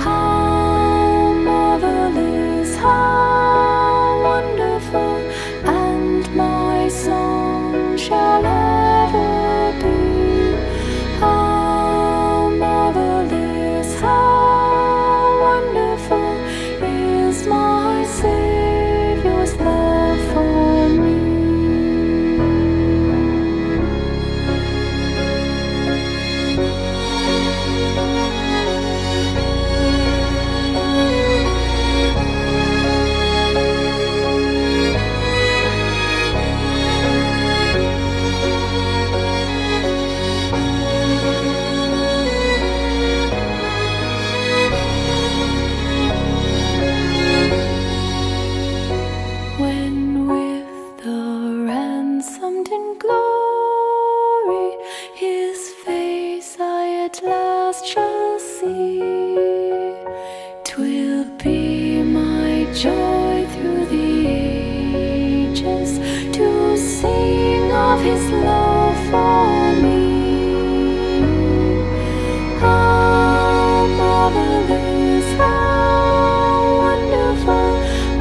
How marvelous, how wonderful, and my song shall ever be. How marvelous, how wonderful is my Savior's love for me. Joy through the ages to sing of his love for me. How marvelous, how wonderful,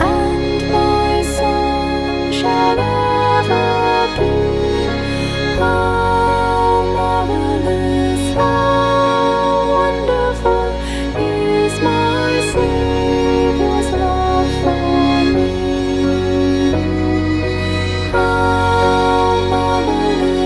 and my song shall ever be. How marvelous, how wonderful is my Savior's love. How marvelous.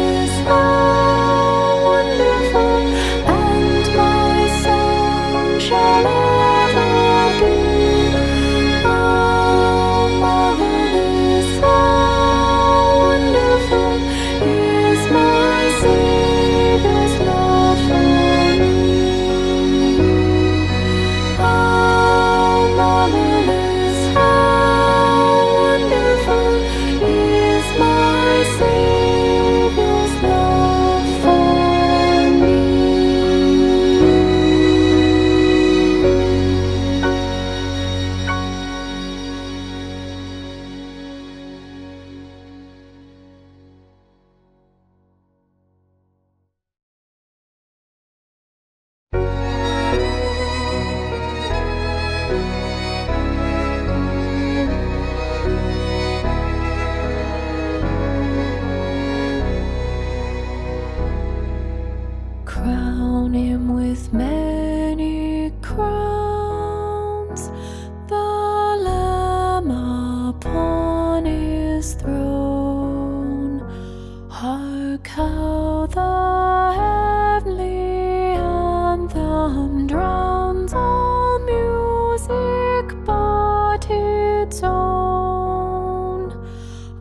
Hark how the heavenly anthem drowns all music but its own.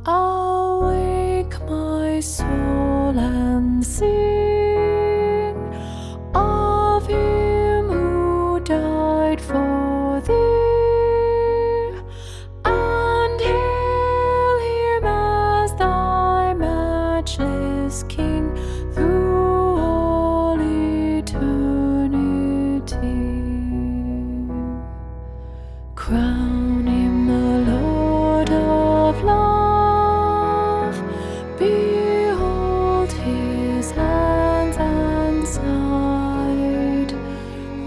Awake, my soul, and sing of Him who died for thee. King through all eternity, crown Him the Lord of love. Behold His hands and side,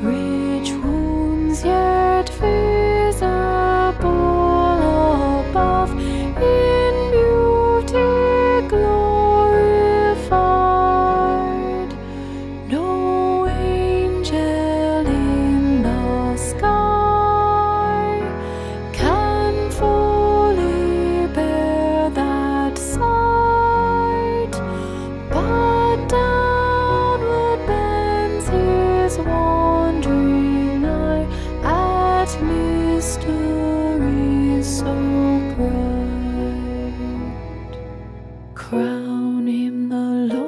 rich wounds yet visible above, in beauty glory. Mystery so bright, crown Him the Lord.